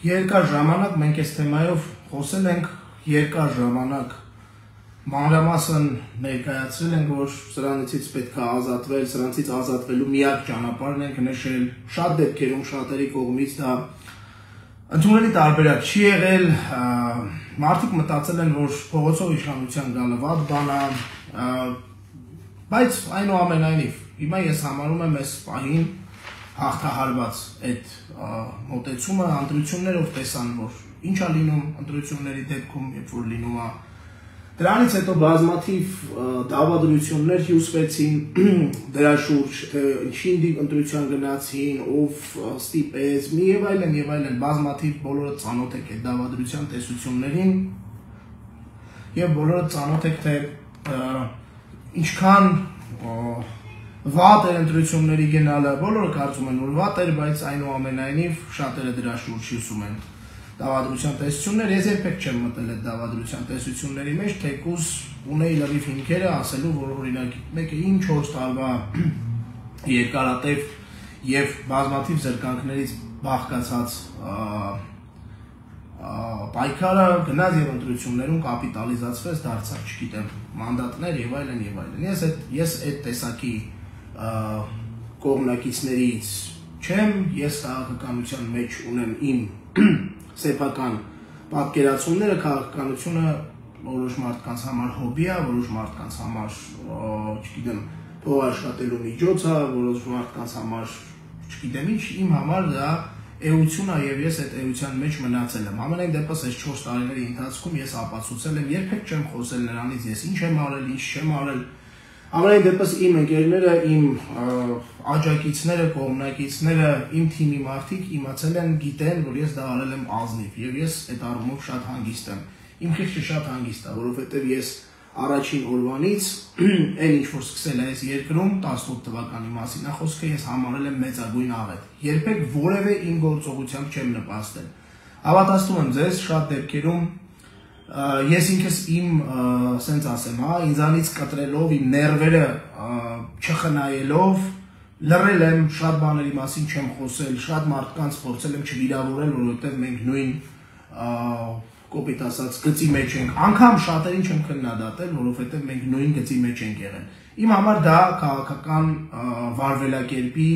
Երկար ժամանակ մենք այս թեմայով խոսել ենք, երկար ժամանակ մանրամասն ներկայացրել ենք, որ սրանից պետք է ազատվել, սրանից ազատվելու միակ ճանապարհն ենք նշել, շատ դեպքերում շատերի կողմից դա ընդունելի տարբերակ չի եղել, մարդիկ մտածել են, որ փողոցով իշխանության գալը վատ բան է, բայց այնուամենայնիվ հիմա ես համարում եմ այս պահին հաղթահարված այդ մոտեցումը, ընտրություններով տեսան, որ ինչ է լինում ընտրությունների դեպքում, երբ որ լինում է, դրանից հետո բազմաթիվ դավադրություններ հյուսվեցին դրա շուրջ, թե ինչին ընտրության գնացին, ով ստիպեց, մի եւ այլն, բազմաթիվ բոլորը ծանոթ եք այդ դավադրության տեսություններին եւ բոլորը ծանոթ եք, թե ինչքան վատ էր ընտրությունների գնալը, բոլորը կարծում են, որ վատ էր, բայց այնուամենայնիվ շատերը դրա շուրջ հյուսում են դավադրության տեսություններ, ես երբեք չեմ մտել այդ դավադրության տեսությունների մեջ, թեկուզ ունեի լրիվ հիմքերը ասելու, որ օրինակ մեկը 4 տարվա երկարատև եւ բազմաթիվ զրկանքներից բաղկացած պայքարը գնաց եւ ընտրություններում կապիտալիզացվեց, դարձավ, չգիտեմ, մանդատներ եւ այլն եւ այլն։ Ես այդ տեսակի կողմնակիցներից չեմ, ես քաղաքականության մեջ ունեմ իմ սեփական պատկերացումները, քաղաքականությունը որոշ մարդկանց համար հոբի է, որոշ մարդկանց համար, չգիտեմ, փող աշխատելու միջոց է, որոշ մարդկանց համար, չգիտեմ ինչ, իմ համար դա էություն է եւ ես այդ էության մեջ մնացել եմ։ Համենայն դեպս այս 4 տարիների ընթացքում ես ապացուցել եմ, երբեք չեմ խոսել նրանից, ես ինչ եմ արել, ինչ չեմ արել։ Ամենայն դեպս իմ ընկերները, իմ աջակիցները, կողմնակիցները, իմ թիմի մարդիկ իմացել են, գիտեն, որ ես դա արել եմ ազնիվ եւ ես այդ առումով շատ հանգիստ եմ։ Իմ խիղճը շատ հանգիստ է, որովհետեւ ես առաջին օրվանից այն ինչ որ սկսել այս երկրում 18 թվականի մասին է խոսքը, ես համարել եմ մեծագույն աղետ։ Երբեք որևէ իմ գործողությամբ չեմ նպաստել։ Հավատացնում եմ ձեզ, շատ դեպքերում ես ինքս իմ սենց ասեմ, հա, ինձանից կտրելով, իմ ներվերը չխնայելով, լռել եմ, շատ բաների մասին չեմ խոսել, շատ մարդկանց փորձել եմ չվիրավորել, որովհետև մենք նույն կոպիտ ասած գծի մեջ ենք, անգամ շատերին չեմ քննադատել, որովհետև մենք նույն գծի մեջ ենք եղել։ Իմ համար դա քաղաքական վարվելակերպի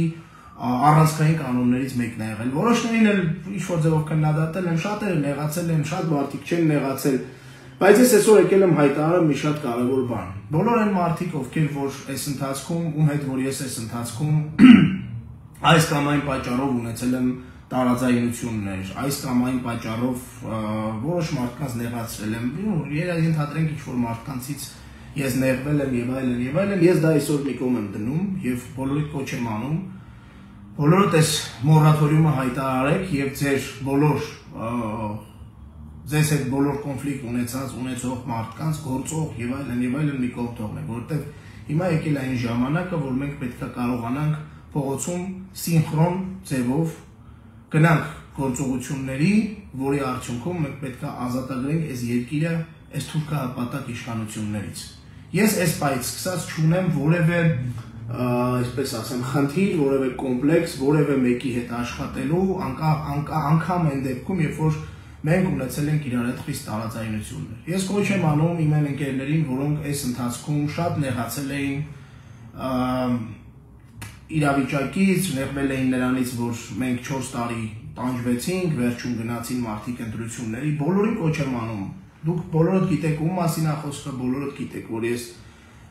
առանցքային կանոններից մեկն է եղել։ Որոշներին էլ ինչ-որ ձևով քննադատել եմ, շատերը նեղացել են, շատ մարդիկ չեն նեղացել, բայց ես այսօր եկել եմ հայտարարել մի շատ կարևոր բան։ Բոլոր այն մարդիկ, ովքեր որ այս ընթացքում, ում հետ որ ես այս ընթացքում այս կամ այն պատճառով ունեցել եմ տարաձայնություններ, այս կամ այն պատճառով որոշ մարդկանց նեղացրել եմ, ենթադրենք ինչ-որ մարդկանցից ես նեղվել եմ եւ այլն եւ այլն, ես դա այսօր մի կողմ եմ դնում եւ բոլորի կոչ եմ անում, բոլորդ այս մորատորիումը հայտարարեք եւ ձեր բոլոր ձեզ այդ բոլոր կոնֆլիկտ ունեցող մարդկանց գործող եւ այլն մի կողմ թողնեք, որովհետեւ հիմա եկել այն ժամանակը, որ մենք պետք է կարողանանք փողոցում սինխրոն ձևով գնանք գործողությունների, որի արդյունքում մենք պետք է ազատագրենք այս երկիրը, այս թուրքահպատակ իշխանություններից։ Ես այս պայից սկսած չունեմ որևէ այսպես ասեմ, խնդիր, որևէ կոմպլեքս, որևէ մեկի հետ աշխատելու, անգամ այն դեպքում, երբ որ մենք ունեցել ենք իրար հետ խիստ տարաձայնություններ։ Ես կոչ եմ անում իմ այն ընկերներին, որոնք այս ընթացքում շատ նեղացել էին իրավիճակից, նեղվել էին նրանից, որ մենք 4 տարի տանջվեցինք, վերջում գնացին մարդիկ ընտրությունների, բոլորին կոչ եմ անում։ Դուք բոլորդ գիտեք ում մասին է խոսքը, բոլորդ գիտեք, որ ես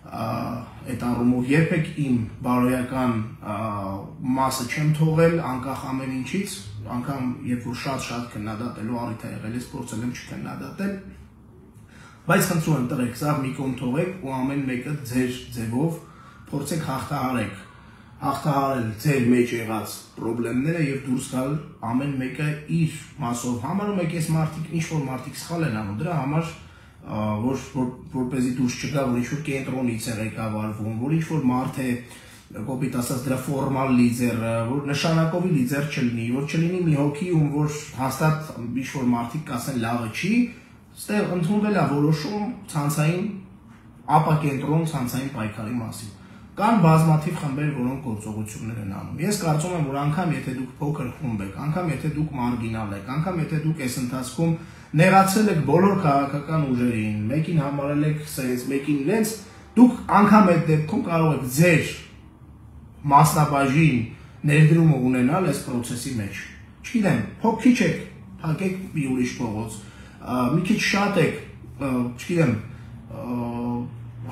այդ առումով երբեք իմ բարոյական մասը չեմ թողել, անկախ ամեն ինչից, անգամ երբ որ շատ-շատ քննադատելու առիթ է եղել, ես փորձել եմ չքննադատել, բայց խնդրում եմ տղեկ, սա մի կողմ թողեք ու ամեն մեկը ձեր ձևով փորձեք հաղթահարել ձեր մեջ եղած խնդիրները եւ դուրս գալ ամեն մեկը իր մասով։ Համարում եք այս մարդիկ ինչ-որ մարդիկ սխալ են անում, դրա համար որպեսզի դուրս չգա, որ ինչ-որ կենտրոնից է ղեկավարվում, որ ինչ-որ մարդ է, կոպիտ ասած, դրա ֆորմալ լիդերը, որ նշանակովի լիդեր չլինի, որ չլինի մի հոգի, ում որ հաստատ ինչ-որ մարդիկ կասեն լավը չի, ստեղ ընդունվել է որոշում ցանցային ապակենտրոն, ցանցային պայքարի մասին։ Կան բազմաթիվ խմբեր, որոնք գործողություններ են անում։ Ես կարծում եմ, որ անգամ եթե դուք փոքր խումբ եք, անգամ եթե դուք մարգինալ եք, անգամ եթե դուք այս ընթացքում ներացել եք բոլոր քաղաքական ուժերին, մեկին համարել եք սենց, մեկին լենց, դուք անգամ այդ դեպքում կարող եք ձեր մասնաբաժին ներդրումը ունենալ այս process-ի մեջ։ Չգիտեմ, փոքր եք, փակեք մի ուրիշ փողոց, մի քիչ շատ եք, չգիտեմ,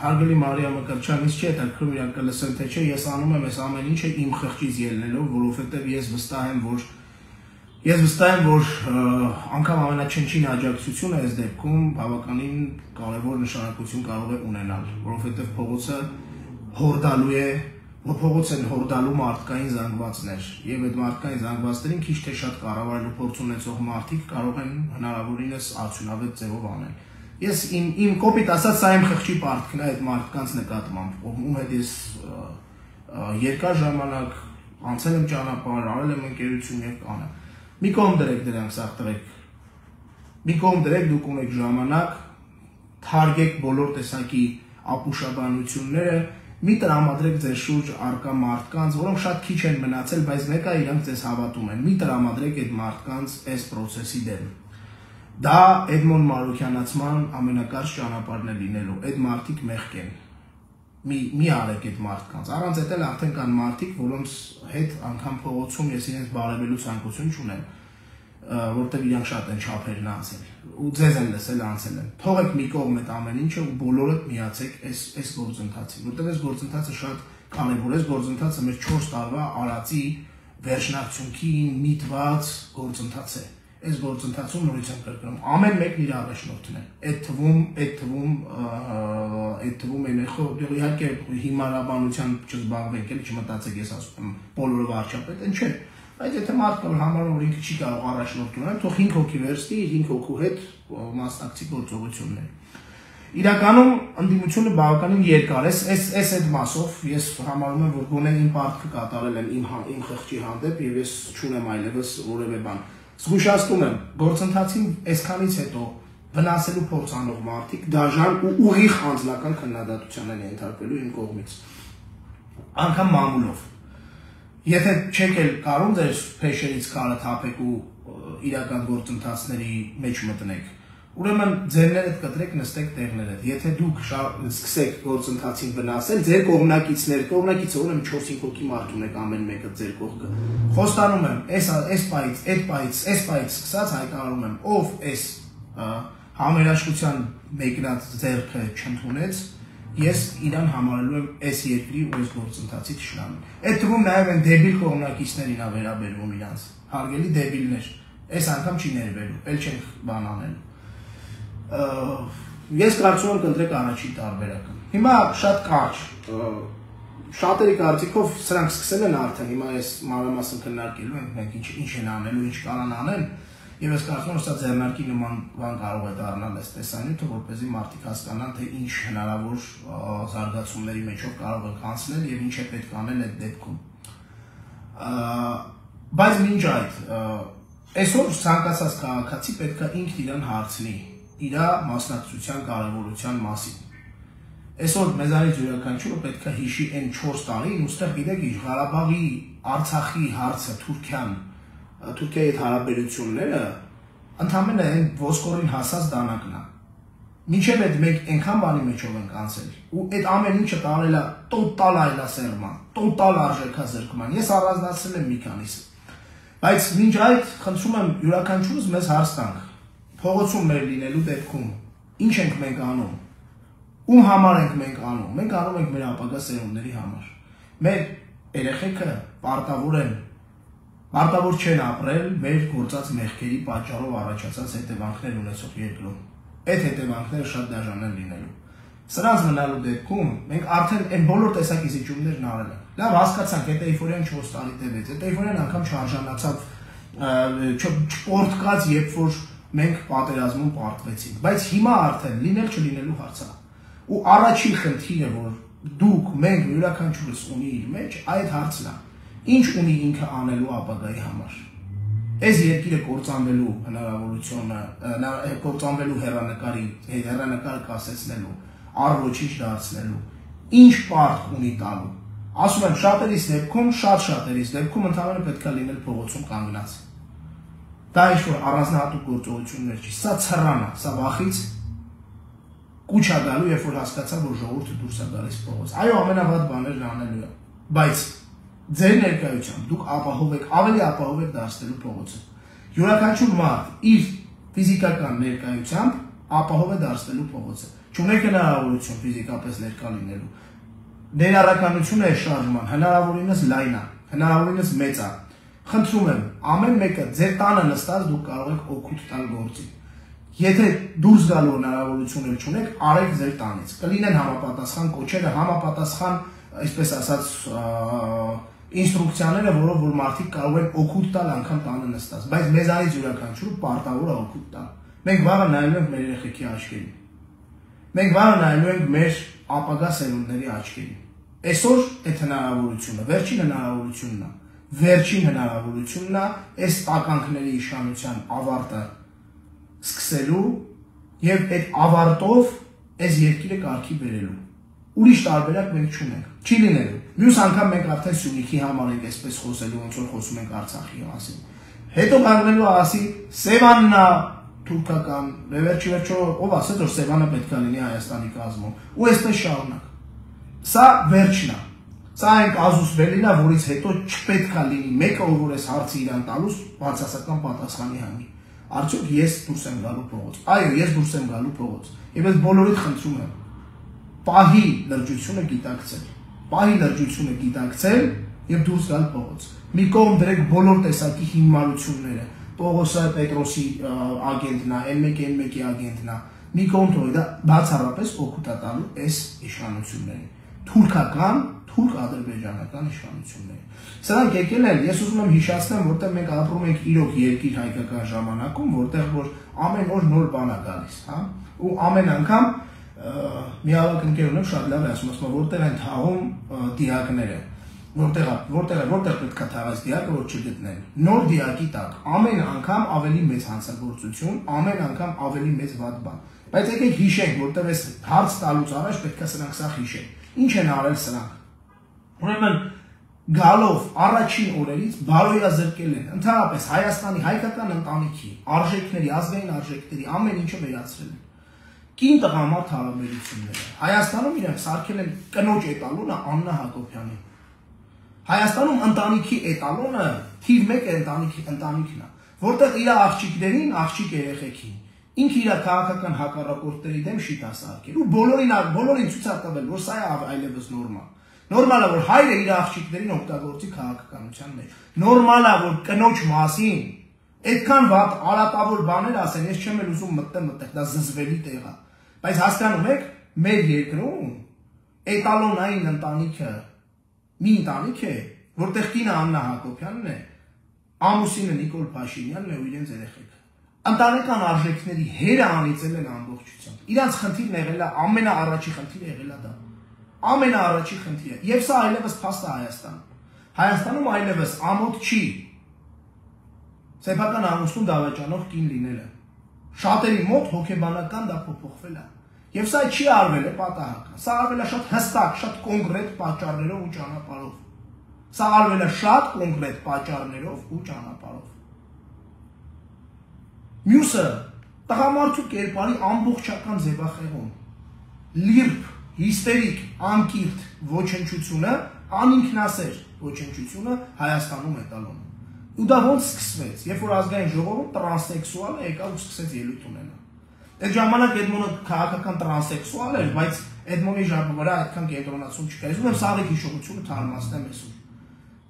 Հարգելի Մարիա Մկրտչյանից չի հետաքրքրում իրական լսել, թե չէ, ես անում եմ այս ամեն ինչը իմ խղճից ելնելով, որովհետև ես վստահ եմ, որ անգամ ամենաչնչին աջակցությունը այս դեպքում բավականին կարևոր նշանակություն կարող է ունենալ, որովհետև փողոցը հորդալու է, որ փողոց են հորդալու մարդկային զանգվածներ, եւ այդ մարդկային զանգվածներին քիչ թե շատ կառավարելու փորձ ունեցող մարդիկ կարող են հնարավորինս արդյունավետ ձևով անել։ Ես իմ կոպիտ ասած սա իմ խղճի պարտքն է այդ մարդկանց նկատմամբ, ում հետ ես երկար ժամանակ անցել եմ ճանապարհ, արել եմ ընկերություն եւ կանը։ Մի կողմ դրեք դրանք, սաղ տղեկ։ Մի կողմ դրեք, դուք ունեք ժամանակ, թարգեք բոլոր տեսակի ապուշաբանությունները, մի տրամադրեք ձեր շուրջ արկա մարդկանց, որոնք շատ քիչ են մնացել, բայց մեկը իրանք ձեզ հավատում են։ Մի տրամադրեք այդ մարդկանց այս process-ի դեմ։ Դա Էդմոն Մարուկյանացման ամենակարճ ճանապարհն է լինելու, այդ մարդիկ մեղք են, մի արեք այդ մարդկանց, առանց էդ էլ արդեն կան մարդիկ, որոնց հետ անգամ փողոցում ես իրենց բարևելու ցանկություն չունեմ, որտեղ իրանք շատ են չափերն անցել, ու ձեզ են լսել անցել են, թողեք մի կողմ այդ ամեն ինչը ու բոլորդ միացեք այս գործընթացին, որտեղ այս գործընթացը շատ կարևոր է, այս գործընթացը մեր 4 տարվա արածի վերջնացումքի միտված գործընթաց է։ Այս գործընթացում նորից եմ կրկնում, ամեն մեկն իր առաջնորդն է, այդ թվում է ներխո, իհարկե հիմարաբանության չզբաղվեք, էլ չմտածեք ես ասում եմ, բոլորը վարչապետ են, չէ, բայց եթե մարդն որ համարում որ ինքը չի կարող առաջնորդ ունենալ, թող 5 հոգի վերստի, 5 հոգու հետ մասնակցի գործողություններ։ Իրականում ընդդիմությունը բավականին երկար է, այս այդ մասով ես համարում եմ որ գոնե իմ պարտքը կատարել եմ իմ խղճի հանդեպ եւ ես չունեմ այլևս որևէ բան։ Զգուշացնում եմ, գործընթացին այսքանից հետո վնասելու փորձ անող մարդիկ դաժան ու ուղիղ անձնական քննադատության են ենթարկվելու իմ կողմից։ Անկամ մամուլով։ Եթե չեք էլ կարող ձեր փեշերից քարը թափեք ու իրական գործընթացների մեջ մտնեք, ուրեմն ձերներդ կտրեք, նստեք տեղներդ։ Եթե դուք սկսեք գործընթացին վնասել, ձեր կողմնակիցը ուրեմն 4-5 հոգի մարդ ունեք ամեն մեկը ձեր կողքը։ Խոստանում եմ, այս պայից սկսած հայտարարում եմ, ով այս համերաշխության մեկնած ձեռքը չընդունեց, ես իրան համարելու եմ այս երկրի ու այս գործընթացի թշնամին։ Այդ թվում նաև այն դեբիլ կողմնակիցներին ա վերաբերվում իրանց։ Հարգելի դեբիլներ, այս անգամ չի ներվելու, էլ չենք բան անելու։ Ես կարծում եմ կընտրեք առաջին տարբերակը։ Հիմա շատ կարճ Շատերի կարծիքով սրանք սկսել են արդեն, հիմա ես մանրամասն քննարկելու ենք, մենք ինչ են անելու, ինչ կարան անել, եւ ես կարծում եմ, սա ձեռնարկի նման բան կարող է դառնալ այս տեսանյութը, որպեսզի մարդիկ հասկանան, թե ինչ հնարավոր զարգացումների մեջով կարող ենք անցնել եւ ինչ է պետք անել այդ դեպքում։ Բայց մինչ այդ, այսօր ցանկացած քաղաքացի պետք է ինքն իրան հարցնի իր մասնակցության կարևորության մասին։ Այսօր մեզանից յուրաքանչյուրը պետք է հիշի այն 4 տարին, ուստեղ գիտեք ինչ Ղարաբաղի, Արցախի հարցը, Թուրքիայի հետ հարաբերությունները ընդհանրապես այն ոսկորին հասած դանակն է։ Մինչև այդ մեկ այնքան բանի մեջով ենք անցել, ու այդ ամեն ինչը տարել է տոտալ այլասերման, տոտալ արժեքազրկման։ Ես առանձնացրել եմ մի քանիսը։ Բայց մինչ այդ խնդրում եմ յուրաքանչյուրս մեզ հարց տանք։ Փողոցում մեր լինելու դեպքում ինչ ենք մենք անում։ Ում համար ենք մենք անում, մենք անում ենք մեր ապագա սերունդների համար, մեր երեխեքը պարտավոր չեն ապրել մեր գործած մեղքերի պատճառով առաջացած հետևանքներ ունեցող երկրում, այդ հետևանքները շատ դաժան են լինելու, սրանց մնալու դեպքում մենք արդեն այն բոլոր տեսակ զիջումներն արել ենք, լավ հասկացանք, այդ էյֆորիան 4 տարի տևեց, այդ էյֆորիան անգամ չարժանացավ, չպորտկաց, երբ որ մենք պատերազմում պարտվեցինք, բայց հիմա արդեն լինել չլինելու հարց է։ Ու առաջին խնդիրը, որ դուք մենք յուրաքանչյուրս ունի իր մեջ, այդ հարցն է, ինչ ունի ինքը անելու ապագայի համար։ Այս երկիրը կործանվելու հնարավորությունը, կործանվելու հեռանկարը կասեցնելու, առողջ դարձնելու, ինչ պարտ ունի տալու։ Ասում եմ շատերիս դեպքում, շատ-շատերիս դեպքում ընդհանրապես պետք է լինել փողոցում կանգնած։ Դա ինչ-որ առանձնահատուկ գործողություններ չի, սա ցռան է, սա վախից կուչ է գալու, երբ որ հասկացա, որ ժողովուրդը դուրս է գալիս փողոց։ Այո, ամենավատ բաներն անելու է, բայց ձեր ներկայությամբ դուք ապահով եք, ավելի ապահով եք դարձնելու փողոցը։ Յուրաքանչյուր մարդ իր ֆիզիկական ներկայությամբ ապահով է դարձնելու փողոցը։ Չունեք հնարավորություն ֆիզիկապես ներկա լինելու։ Ներառականությունը է շարժման, հնարավորինս լայն է, հնարավորինս մեծ է։ Խնդրում եմ, ամեն մեկը ձեր տանը նստած դուք կարող եք օգուտ տալ գործի։ Եթե դուրս գալու հնարավորություն չունեք, արեք ձեր տանից։ Կլինեն համապատասխան կոչերը, համապատասխան, այսպես ասած, ինստրուկցիաները, որով որ մարդիկ կարող են օգուտ տալ անգամ տանը նստած, բայց մեզանից յուրաքանչյուրը պարտավոր է օգուտ տալ։ Մենք վաղը նայում ենք մեր երեխեքի աչքերին։ Մենք վաղը նայում ենք մեր ապագա սերունդների աչքերին։ Այսօր այդ հնարավորությունը, վերջին հնարավորությունն է։ Վերջին հնարավորությունն է այս տականքների իշխանության ավարտը սկսելու եւ այդ ավարտով այս երկիրը կարգի բերելու։ Ուրիշ տարբերակ մենք չունենք։ Չի լինելու։ Մյուս անգամ մենք արդեն Սյունիքի համար ենք այսպես խոսելու, ոնց որ խոսում ենք Արցախի մասին։ Հետո կանգնելու ասի Սևանն է թուրքական, վերջի վերջո ով ասեց որ Սևանը պետք է լինի Հայաստանի կազմում։ Ու այսպես շարունակ։ Սա վերջն է։ Սա այն կազուսվելին է, որից հետո չպետք է լինի մեկը, ով որ այս հարցը իրան տալուց բացասական պատասխանի հանի։ Արդյոք ես դուրս եմ գալու փողոց։ Այո, ես դուրս եմ գալու փողոց։ Եվ ես բոլորիդ խնդրում եմ պահի լրջությունը գիտակցել։ Պահի լրջությունը գիտակցել եւ դուրս գալ փողոց։ Մի կողմ դրեք բոլոր տեսակի հիմարությունները, Պողոսը Պետրոսի ագենտն է, N1-ի ագենտն է։ Մի կողմ թողեք դա բացառապես օգուտ տալու այս իշխանություններին, թուրքական, թուրք-ադրբեջանական իշխանություններին։ Սրանք եկել են, ես ուզում եմ հիշացնեմ, որտեղ մենք ապրում ենք իրոք երկիր հայկական ժամանակում, որտեղ որ ամեն օր նոր բան է գալիս, հա։ Ու ամեն անգամ մի ավակ ընկերունեմ շատ լավ է ասում, ասում, որտեղ են թաղում դիակները, որտեղ պետք է թաղած դիակը, որ չգտնեն, նոր դիակի տակ, ամեն անգամ ավելի մեծ հանցագործություն, ամեն անգամ ավելի մեծ վատ բան, բայց եկեք հիշենք, որտեղ այս հարց տալուց առաջ պետք է սրանք սա հիշենք, ինչ են արել սրանք։ Ուրեմն գալով առաջին օրերից բարոյազրկել են ընդհանրապես Հայաստանի հայկական ընտանիքի արժեքների, ազգային արժեքների ամեն ինչը վերացրել են։ Կին տղամարդ հարաբերությունները։ Հայաստանում իրենք սարքել են կնոջ էտալոնը Աննա Հակոբյանին։ Հայաստանում ընտանիքի էտալոնը թիվ 1 ընտանիքն է, որտեղ իր աղջիկներին, աղջիկ երեխեքին, ինքը իր քաղաքական հակառակորդների դեմ շիտ է սարքել ու բոլորին ցույց է տվել, որ սա է այլևս նորմալ։ Նորմալ է, որ հայրը իր աղջիկներին օգտագործի քաղաքականության մեջ։ Նորմալ է, որ կնոջ մասին այդքան վատ արատավոր բաներ ասեն, ես չեմ էլ ուզում մտնել, դա զզվելի տեղ է։ Բայց հասկանում եք, մեր երկրում էտալոնային ընտանիքը մի ընտանիք է, որտեղ կինը Աննա Հակոբյանն է, ամուսինը Նիկոլ Փաշինյանն է ու իրենց երեխեքը։ Ընտանեկան արժեքների հերը անիծել են ամբողջությամբ։ Իրանց խնդիրն եղել է, ամենաառաջի խնդիրը եղել է դա։ Ամենաառաջի խնդիրը։ Եվ սա այլևս փաստ է Հայաստանում։ Հայաստանում այլևս ամոթ չի սեփական ամուսնու դավաճանող կին լինելը։ Շատերի մոտ հոգեբանական դա փոփոխվել է։ Եվ սա չի արվել է պատահական։ Սա արվել է շատ հստակ, շատ կոնկրետ պատճառներով ու ճանապարհով։ Սա արվել է շատ կոնկրետ պատճառներով ու ճանապարհով։ Մյուսը տղամարդու կերպարի ամբողջական զեվախեղում, լիրբ, հիստերիկ, անկիրթ ոչնչությունը, անինքնասեր ոչնչությունը Հայաստանում է տալոնում։ Ու դա ոնց սկսվեց, երբ որ ազգային ժողովում տրանսսեքսուալը եկավ ու սկսեց ելույթ ունենալ։ Այդ ժամանակ Էդմոնը քաղաքական տրանսսեքսուալ էր, բայց Էդմոնի ժողովը վրա այդքան կենտրոնացում չկար։ Ուզում եմ սաղի հիշողությունը թարմացնեմ այսօր։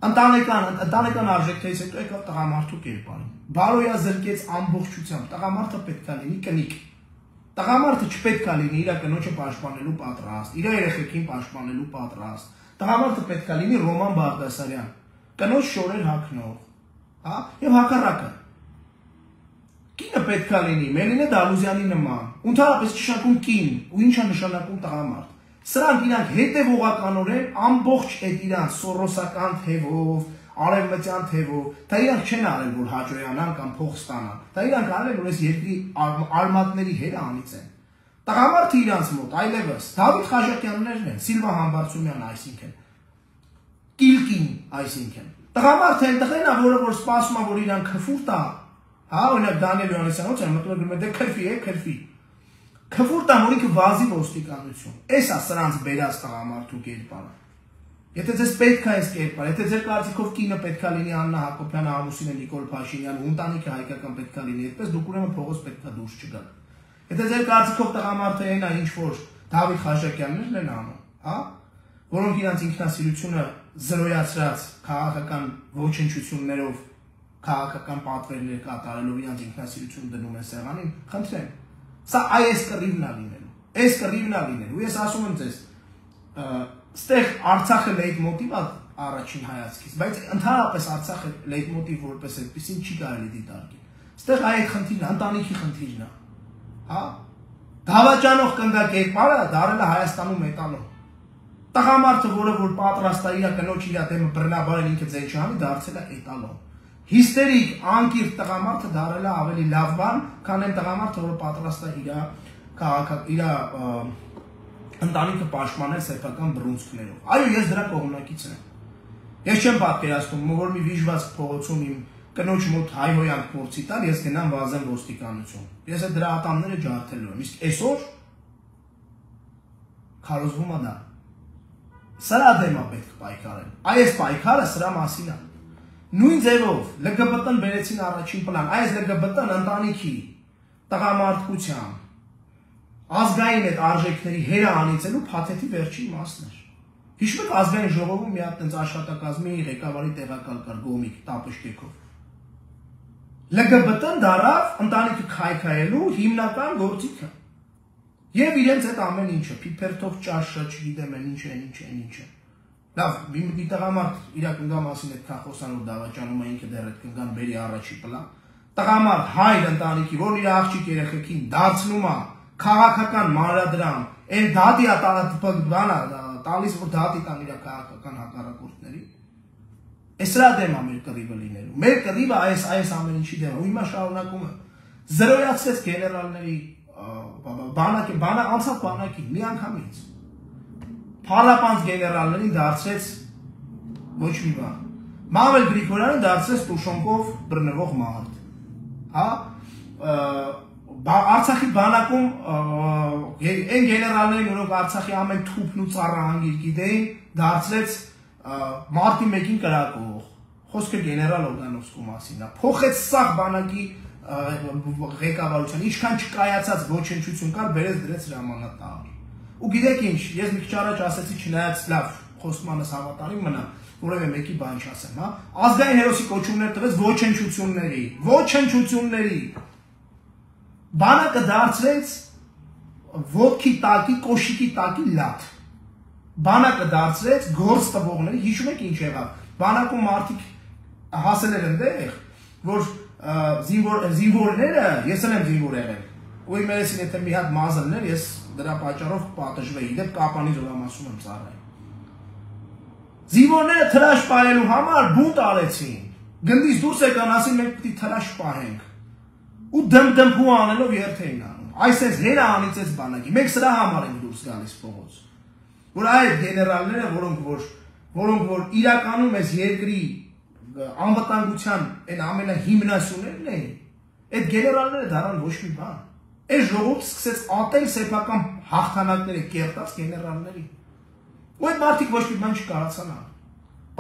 Ընտանեկան արժեքներից հետո եկավ տղամարդու կերպարը։ Բարոյազրկեց ամբողջությամբ։ Տղամարդը պետք է լինի կնիկ։ Տղամարդը չպետք է լինի իր կնոջը պաշտպանելու պատրաստ, իր երեխեքին պաշտպանելու պատրաստ։ Տղամարդը պետք է լինի Ռոման Բաղդասարյան, կնոջ շորեր հագնող։ Եվ հակառակը, կինը պետք է լինի, Մելինե Դալուզյանի նման, ընդհանրապես չշնակում կին, ու ինչ է նշանակում տղամարդ։ Սրանք իրանք հետևողականորեն ամբողջ այդ իրանք սորոսական թևով, արևմտյան թևով, դա իրանք չեն արել, որ հաջողանան կամ փող ստանան, դա իրանք արել, որ այս երկրի արմատների հերը անիծեն։ Տղամարդը իրանց մոտ, այլևս, Դավիթ Խաչատյաններն են, Սիլվա Համբարձումյանը, այսինքն, Կիլկին, այսինքն, տղամարդը այն տղենա, որը որ սպասում է, որ իրան քֆուրտ է, հա, օրինակ Դանիել Հովհաննեսյանից են մտնում գրում է դե քրֆի է, քրֆի։ Քֆուրտ է, որ ինքը վազի ոստիկանություն։ Էս է սրանց բերած տղամարդու կերպարը։ Եթե ձեզ պետք է այս կերպարը, եթե ձեր կարծիքով կինը պետք է լինի Աննա Հակոբյանը, ամուսինը Նիկոլ Փաշինյանը, ընտանիքը հայկական պետք է լինի, այդպես դուք ուրեմն փողոց պետք է դուրս չգաք։ Եթե ձեր կարծիքով տղամարդը այն է ինչ-որ Դավիթ Խաչատյաններն են անում, հա, որոնք իրանց ինքնասիրությունը զրոյացրած քաղաքական ոչնչություններով, քաղաքական պատվերներ կատարելով իրանց ինքնասիրությունը դնում են սեղանին, խնդրեմ, սա այս կռիվն է լինելու, այս կռիվն է լինելու, ու ես ասում եմ ձեզ, ստեղ Արցախը լեյտմոտիվ է առաջին հայացքից, բայց ընդհանրապես Արցախը լեյտմոտիվ որպես այդպեսին չի կարելի դիտարկել, ստեղ այդ խնդիրն է, ընտանիքի խնդիրն է։ Դավաճանող կնդակերպարը դարել է Հայաստանում մետանով։ Տղամարդը, որը որ պատրաստա իրա կնոջ իրա դեմը բռնաբարել ինքը ձեն չանի, դարձել է էտանով։ Հիստերիկ, անկիրք տղամարդը դարել է ավելի լավ բան, քան այն տղամարդը, որը պատրաստա իրա ընտանիքը պաշտպանել սեփական բռունցքներով։ Այո, ես դրա կողմնակից եմ։ Ես չեմ պատկերացնում, որ մի վիժված փողոցում իմ կնոջ մոտ հայհոյանք փորձի տալ, ես գնամ վազեմ ոստիկանություն։ Ես այդ դրա ատամները ջարդելու եմ, իսկ այսօր քարոզվում է դա։ Սրա դեմ է պետք պայքարել։ Այս պայքարը սրա մասին է։ Նույն ձևով ԼԳԲՏ-ն բերեցին առաջին պլան, այս ԼԳԲՏ-ն ընտանիքի, տղամարդկության, ազգային այդ արժեքների հերը անիծելու փաթեթի վերջին մասն էր։ Հիշում եք ազգային ժողովում մի հատ աշխատակազմի ղեկավարի տեղակալ կար Գոմիկ Տապշտեկով։ ԼԳԲՏ-ն դարավ ընտանիքը քայքայելու հիմնական գործիքը։ Եվ իրենց այդ ամեն ինչը, փիփերթով ճաշը, չգիտեմ են ինչ է։ Լավ, մի տղամարդ իր կնգան մասին այդ քախոսանով դավաճանում է, ինքը դեռ այդ կնգան բերի առաջի պլան։ Տղամարդ հայր ընտանիքի, որ իր աղջիկ երեխեքին դարձնում է քաղաքական մանրադրամ, այն դատի է տալիս, որ դատի տան իր քաղաքական հակառակորդների։ Այս սրա դեմ է մեր կռիվը լինելու, մեր կռիվը այս ամեն ինչի դեմ է, ու հիմա շարունակումը զրոյացրեց գեներալների անցած բանակին, մի անգամից, Փարապանց գեներալներին դարձրեց ոչ մի բան, Մամել Գրիգորյանը դարձրեց տուշոնկով բռնվող մարդ, Արցախի բանակում այն գեներալներին, որոնք Արցախի ամեն թուփն ու ծառահանգիր գիտեին, դարձրեց Մարտի 1-ին կրակող, խոսքը գեներալ Օրգանովսկու մասին է, փոխեց սաղ բանակի ղեկավարության, ինչքան չկայացած ոչնչություն կար, բերեց դրեց հրամանատարի։ Ու գիտեք ինչ, ես մի քիչ առաջ ասեցի, չնայած լավ խոստմանս հավատարիմ մնա, որևէ մեկի բան չասեմ, հա, ազգային հերոսի կոչումներ տվեց ոչնչությունների, բանակը դարձրեց ոտքի տակի, կոշիկի տակի լաթ։ Բանակը դարձրեց գործ տվողների, հիշում եք ինչ եղավ, բանակում մարդիկ հասել էր ընդեղ, որ զինվորները, ես էլ եմ զինվոր եղել, ու իմ երեսին եթե մի հատ մազլներ, ես դրա պատճառով պատժվեի, դեպ կապանի զորամասում եմ ծառայել։ Զինվորները թրաշ պահելու համար բունտ արեցին, գնդից դուրս եկան, ասին մենք պիտի թրաշ պահենք ու դմդմփու անելով երթեին անում, այսպես հերը անիծեց բանակի, մենք սրա համար ենք դուրս գալիս փողոց։ Որ այդ գեներալները, որոնք որ իրականում այս երկրի անվտանգության այն ամենահիմնասյուներն էին, այդ գեներալները դարան ոչ մի բան։ Այս ժողովուրդը սկսեց ատել սեփական հաղթանակները կերտած գեներալների։ Ու այդ մարդիկ ոչ մի բան չկարողացան։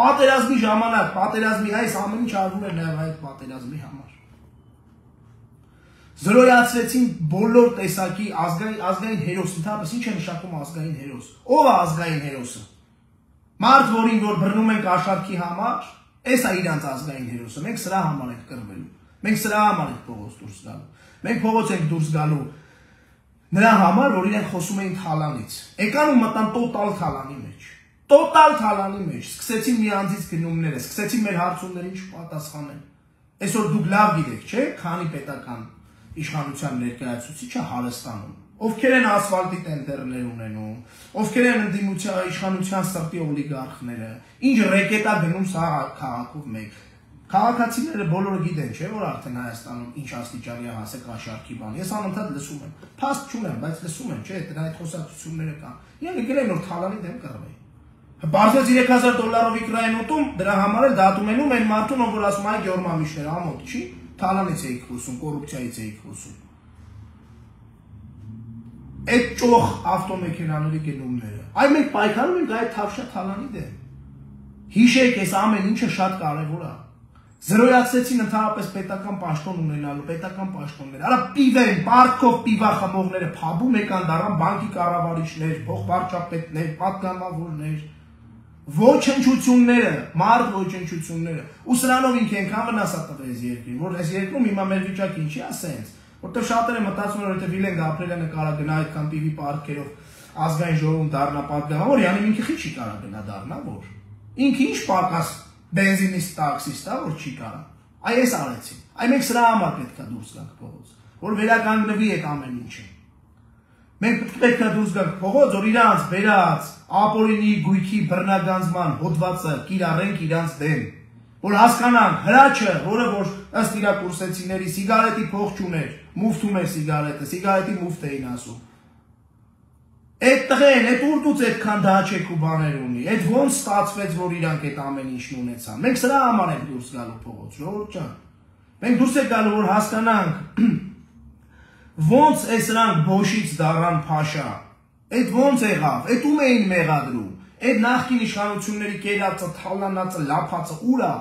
Պատերազմի ժամանակ, պատերազմի այս ամեն ինչ արվում էր նաև այդ պատերազմի համար։ Զրոյացրեցին բոլոր տեսակի ազգային հերոս, ընդհանրապես ինչ է նշանակում ազգային հերոս։ Ո՞վ է ազգային հերոսը։ Մարդ, որին որ բռնում ենք աշխարհի համար, էս է իրանց ազգային հերոսը։ Մենք սրա համար ենք կռվելու։ Մենք սրա համար ենք փողոց դուրս գալու։ Մենք փողոց ենք դուրս գալու նրա համար, որ իրենք խոսում էին թալանից։ Եկան ու մտան տոտալ թալանի մեջ։ Տոտալ թալանի մեջ սկսեցին միանձից գնումները, սկսեցին մեր հարցումներին չպատասխանել։ Այսօր դուք լավ գիտեք, չէ՞, քանի պետական իշխանության ներկայացուցիչը Հայաստանում, ովքեր են ասֆալտի տենդերներ ունենում, ովքեր են իշխանության սրտի օլիգարխները, ինչ ռեկետա գնում սա քաղաքով մեկ, Քաղաքացիները բոլորը գիտեն, չէ՞ որ արդեն Հայաստանում ինչ աստիճանի է հասարակաշարքի բան։ Ես անընդհատ լսում եմ։ Փաստ չունեմ, բայց լսում եմ, չէ՞, դրա այդ խոսակցությունները կան։ Իհարկե գրել որ թալանի դեմ կռվի։ Բարձրաց 3000 դոլարով Ուկրաինան ուտում, դրա համար էլ դատում են մարդուն, ով որ ասում է Գյորգ Մամիշներ, ամոթ, չի, թալանից էիք խոսում, կոռուպցիայից էիք խոսում։ Այդ ճոխ ավտոմեքենաների գնումները։ Այ մենք պայքարում ենք այդ թավշա թալանի դեմ։ Հիշեք, այս ամեն ինչը շատ կարևոր է։ Զրոյացեցին ընդհանրապես պետական պաշտոն ունենալու, պետական պաշտոններ։ Արա պիվեն, պարտքով պիվախմողները փաբում եկան, դառան բանկի կառավարիչներ, փոխվարչապետներ, պատգամավորներ, ոչնչությունները, մարդ ոչնչությունները։ Ու սրանով ինքը ինքան վնասա տվեց երկրին, որ այս երկրում հիմա մեր վիճակը ինչի՞ է սենց, որտեղ շատերը մտածում են, որտեղ Վիլեն Գաբրելյանը կարա գնա այդքան պիվի պարտքերով ազգային ժողովում դառնա պատգամավոր, յանի ինքը քիչ չի կարա գնա դառնա, որ ինքը ինչ պակաս բենզինիս տաքսիստ է, որ չի կարա։ Այ էս արեցին։ Այ մենք սրա համար պետք է դուրս գանք փողոց, որ վերականգնվի այդ ամեն ինչը։ Մենք պետք է դուրս գանք փողոց, որ իրանց վերած ապօրինի գույքի բռնագանձման հոդվածը կիրառենք իրանց դեմ, որ հասկանան հրաչը, որը որ ըստ իր կուրսեցիների սիգարետի փող չուներ, մուֆտում էր սիգարետը, սիգարետի մուֆտ էին ասում։ Այդ տղեն, այդ ուրտուց այդքան դաչեք ու բաներ ունի, այդ ոնց ստացվեց, որ իրանք այդ ամեն ինչն ունեցան։ Մենք սրա համար ենք դուրս գալու փողոց, ժողովուրդ ջան։ Մենք դուրս ենք գալու, որ հասկանանք ոնց է սրանք բոշից դառան փաշա։ Այդ ոնց եղավ, այդ ում էին մեղադրում։ Այդ նախկին իշխանությունների կերածը, թալանածը, լափածը ուր է։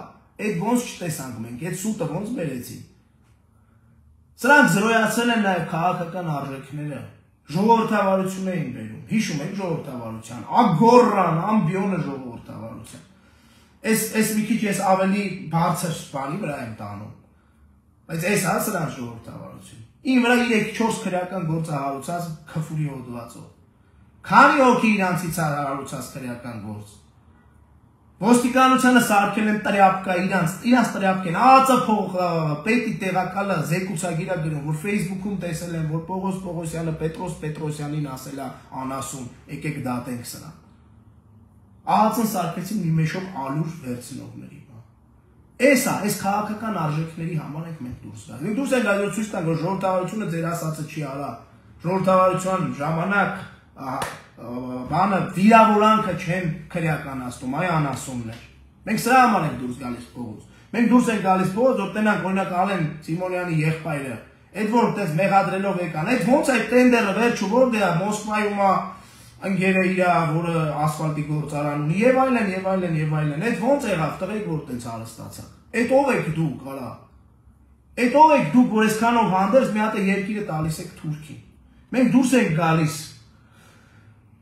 Այդ ոնց չտեսանք մենք, այդ սուտը ոնց բերեցին։ Սրանք զրոյացել են նաև քաղաքական արժեքները։ Ժողովրդավարություն էին բերում, հիշում եք ժողովրդավարության, ագորան, ամբիոնը ժողովրդավարության։ Այս մի քիչ ես ավելի բարձր բանի վրա եմ տանում, բայց այս հասարակ ժողովրդավարություն։ Իմ վրա 3-4 քրեական գործ է հարուցած քֆուրի հոդվածով։ Քանի հոգի իրանցից է հարուցած քրեական գործ։ Ոստիկանությանը սարքել են տրյապկա, իրանց տրյապկեն, ածափող պետի տեղակալը զեկուցագիրա գրում, որ Facebook-ում տեսել են, որ Պողոս Պողոսյանը Պետրոս Պետրոսյանին ասել է անասուն, եկեք դատենք սրան։ Ածն սարքեցին մի մեշով ալուր վերցնողների բան։ Էս է, այս քաղաքական արժեքների համար ենք մենք դուրս գալու։ Մենք դուրս ենք գալու ցույց տանք, որ ժողովրդավարությունը ձեր ասածը չի արա։ Ժողովրդավարության ժամանակ բանը վիրավորանքը չեն քրեականացնում, այ անասումն է։ Մենք սրա համար ենք դուրս գալիս փողոց։ Մենք դուրս ենք գալիս փողոց, որ տենանք օրինակ Ալեն Սիմոնյանի եղբայրը, այդ որ այդպես մեղադրելով եկան, այդ ոնց այդ տենդերը վերջ ու որտեղ է Մոսկվայում է ընկերը իր, որը ասֆալտի գործարան ունի, եւ այլն, եւ այլն, եւ այլն։ Այդ ոնց եղավ, տղեկ որ այդպես արստացավ։ Այդ ով եք դուք, հələ։ Այդ ով եք դուք, որ այսքանով հանդերձ մի հատ երկիրը տալիս եք Թուրքիին։ Մենք դուրս ենք գալիս։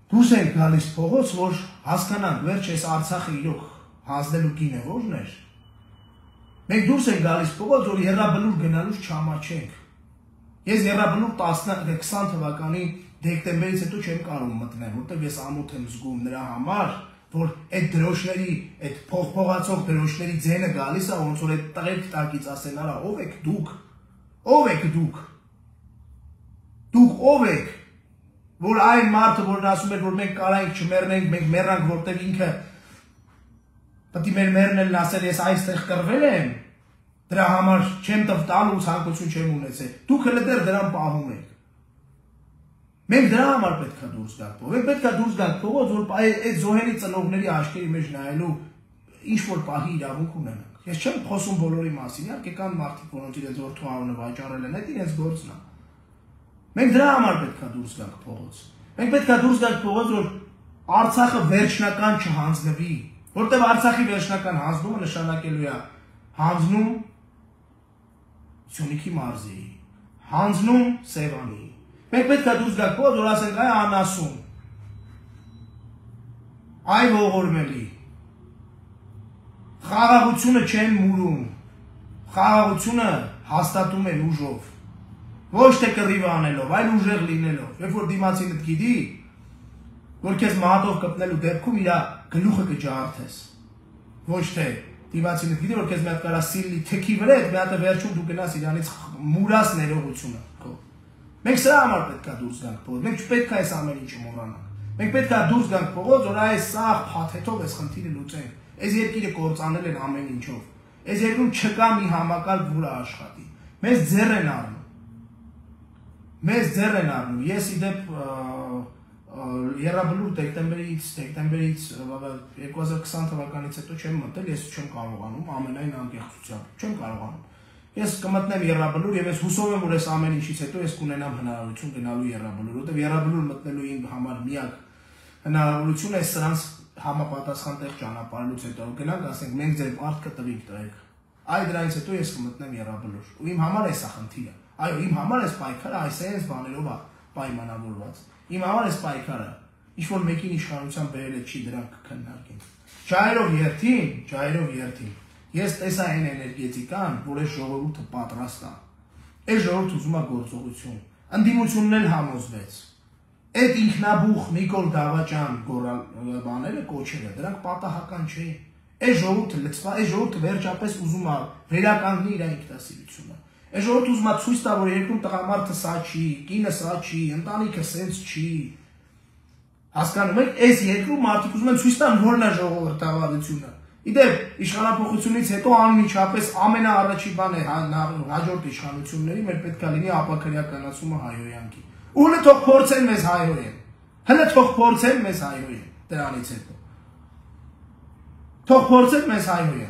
Դուրս ենք գալիս փողոց, որ հասկանանք, վերջ այս Արցախը իրոք հանձնելու կինը ո՞րն էր։ Մենք դուրս ենք գալիս փողոց, որ հերաբնուր գնալուց չհամաչենք։ Ես հերաբնուր 20 թվականի դեկտեմբերից հետո չեմ կարող մտնել, որտեղ ես ամոթ եմ զգում նրա համար, որ այդ դրոշների, այդ փողփողացող դրոշների ձենը գալիս է, ոնց որ այդ տղեկ տակից ասեն, արա, ով եք դուք։ Ով եք դուք։ Դուք ով եք, որ այն մարդը, որն ասում էր, որ մենք կարայինք չմեռնենք, մենք մեռանք, որտեղ ինքը պետք է մեր մեռնելն ասել, ես այստեղ կռվել եմ, դրա համար չեմ տվտալու, ցանկություն չեմ ունեցել։ Դուք հենց դեռ դրան պահում եք։ Մենք դրա համար պետք է դուրս գանք։ Մենք պետք է դուրս գանք փողոց, որ այդ զոհերի ծնողների աչքերի մեջ նայելու ինչ որ պահի իրավունք ունենանք։ Ես չեմ խոսում բոլորի մասին, իհարկե կան մարդիկ, որոնց իրենց որդու անունը վաճառել են, այդ իրենց գործն է։ Մենք դրա համար պետք է դուրս գանք փողոց։ Մենք պետք է դուրս գանք փողոց, որ Արցախը վերջնական չհանձնվի, որտեղ Արցախի վերջնական հանձնումը նշանակելու է հանձնում Սյունիքի մարզի, հանձնում Սևանի։ Մենք պետք է դուրս գանք փողոց, որ ասենք այ անասուն, այ ողորմելի, խաղաղությունը չեն մուրում, խաղաղությունը հաստատում են ուժով։ Ոչ թե կռիվ անելով, այլ ուժեղ լինելով։ Երբ որ դիմացին դդ գիտի, որ քեզ մահտով կպնելու դեպքում իր գլուխը կջարդես։ Ոչ թե դիմացին դդ գիտի, որ քեզ մի հատ կարա սիրելի թեքի վրա, այդ մի հատ վերջում դու գնաս իրանից մուրաս ներողությունը քո։ Մենք սրա համար պետք է դուրս գանք փողոց։ Մենք չպետք է այս ամեն ինչը մոռանանք։ Մենք պետք է դուրս գանք փողոց, որ այս սաղ փաթեթով այս խնդիրը լուծենք։ Այս երկիրը կործանել են ամեն ինչով։ Այս երկրում չկա մի համակարգ, որը աշխատի։ Մեզ ձեռ են առնում։ Ես իդեպ երաբլուր դեկտեմբերից 2020 թվականից հետո չեմ մտել, ես չեմ կարողանում, ամենայն անկեղծությամբ չեմ կարողանում։ Ես կմտնեմ երաբլուր եւ ես հուսով եմ, որ ես ամեն ինչից հետո ես կունենամ հնարավորություն գնալու երաբլուր, որտեղ երաբլուր մտնելու ինձ համար միակ հնարավորությունը է սրանց համապատասխան տեղ ճանապարհելուց հետո գնանք, ասենք մենք ձեր արտքը տվինք տղեկ։ Այ դրանից հետո ես կմտնեմ երաբլուր։ Ու իմ համար է սա խնդիրը։ Այո, իմ համար է պայքարը այսպես բաներով է պայմանավորված։ Իմ համար է պայքարը, ինչ որ մեկին իշխանության բերելը չի, դրանք քննարկեն։ Ջայրով երթին։ Ես տեսա այն էներգետիկան, որ այս ժողովուրդը պատրաստ է։ Այս ժողովուրդը ուզում է գործողություն։ Անդիմությունն էլ համոզվեց։ Այդ ինքնաբուխ Նիկոլ Դավաճյան գորանները կոչերը, դրանք պատահական չէ։ Այս ժողովուրդը լծվա, այս ժողովուրդը վերջապես ուզում է վերականգնի իր ինքնասիրությունը։ Այս ժողովուրդը ուզում է ցույց տա, որ երկրում տղամարդը սա չի, կինը սա չի, ընտանիքը սենց չի։ Հասկանում եք, այս երկրում մարդիկ ուզում են ցույց տան որն է ժողովրդավարությունը։ Իդեպ իշխանապահությունից հետո անմիջապես ամենաառաջի բանը հաջորդ իշխանությունների մեր պետք է լինի ապակերականացումը հայոյանքի։ Ուլը թող փորձեն մեզ հայրոյեն,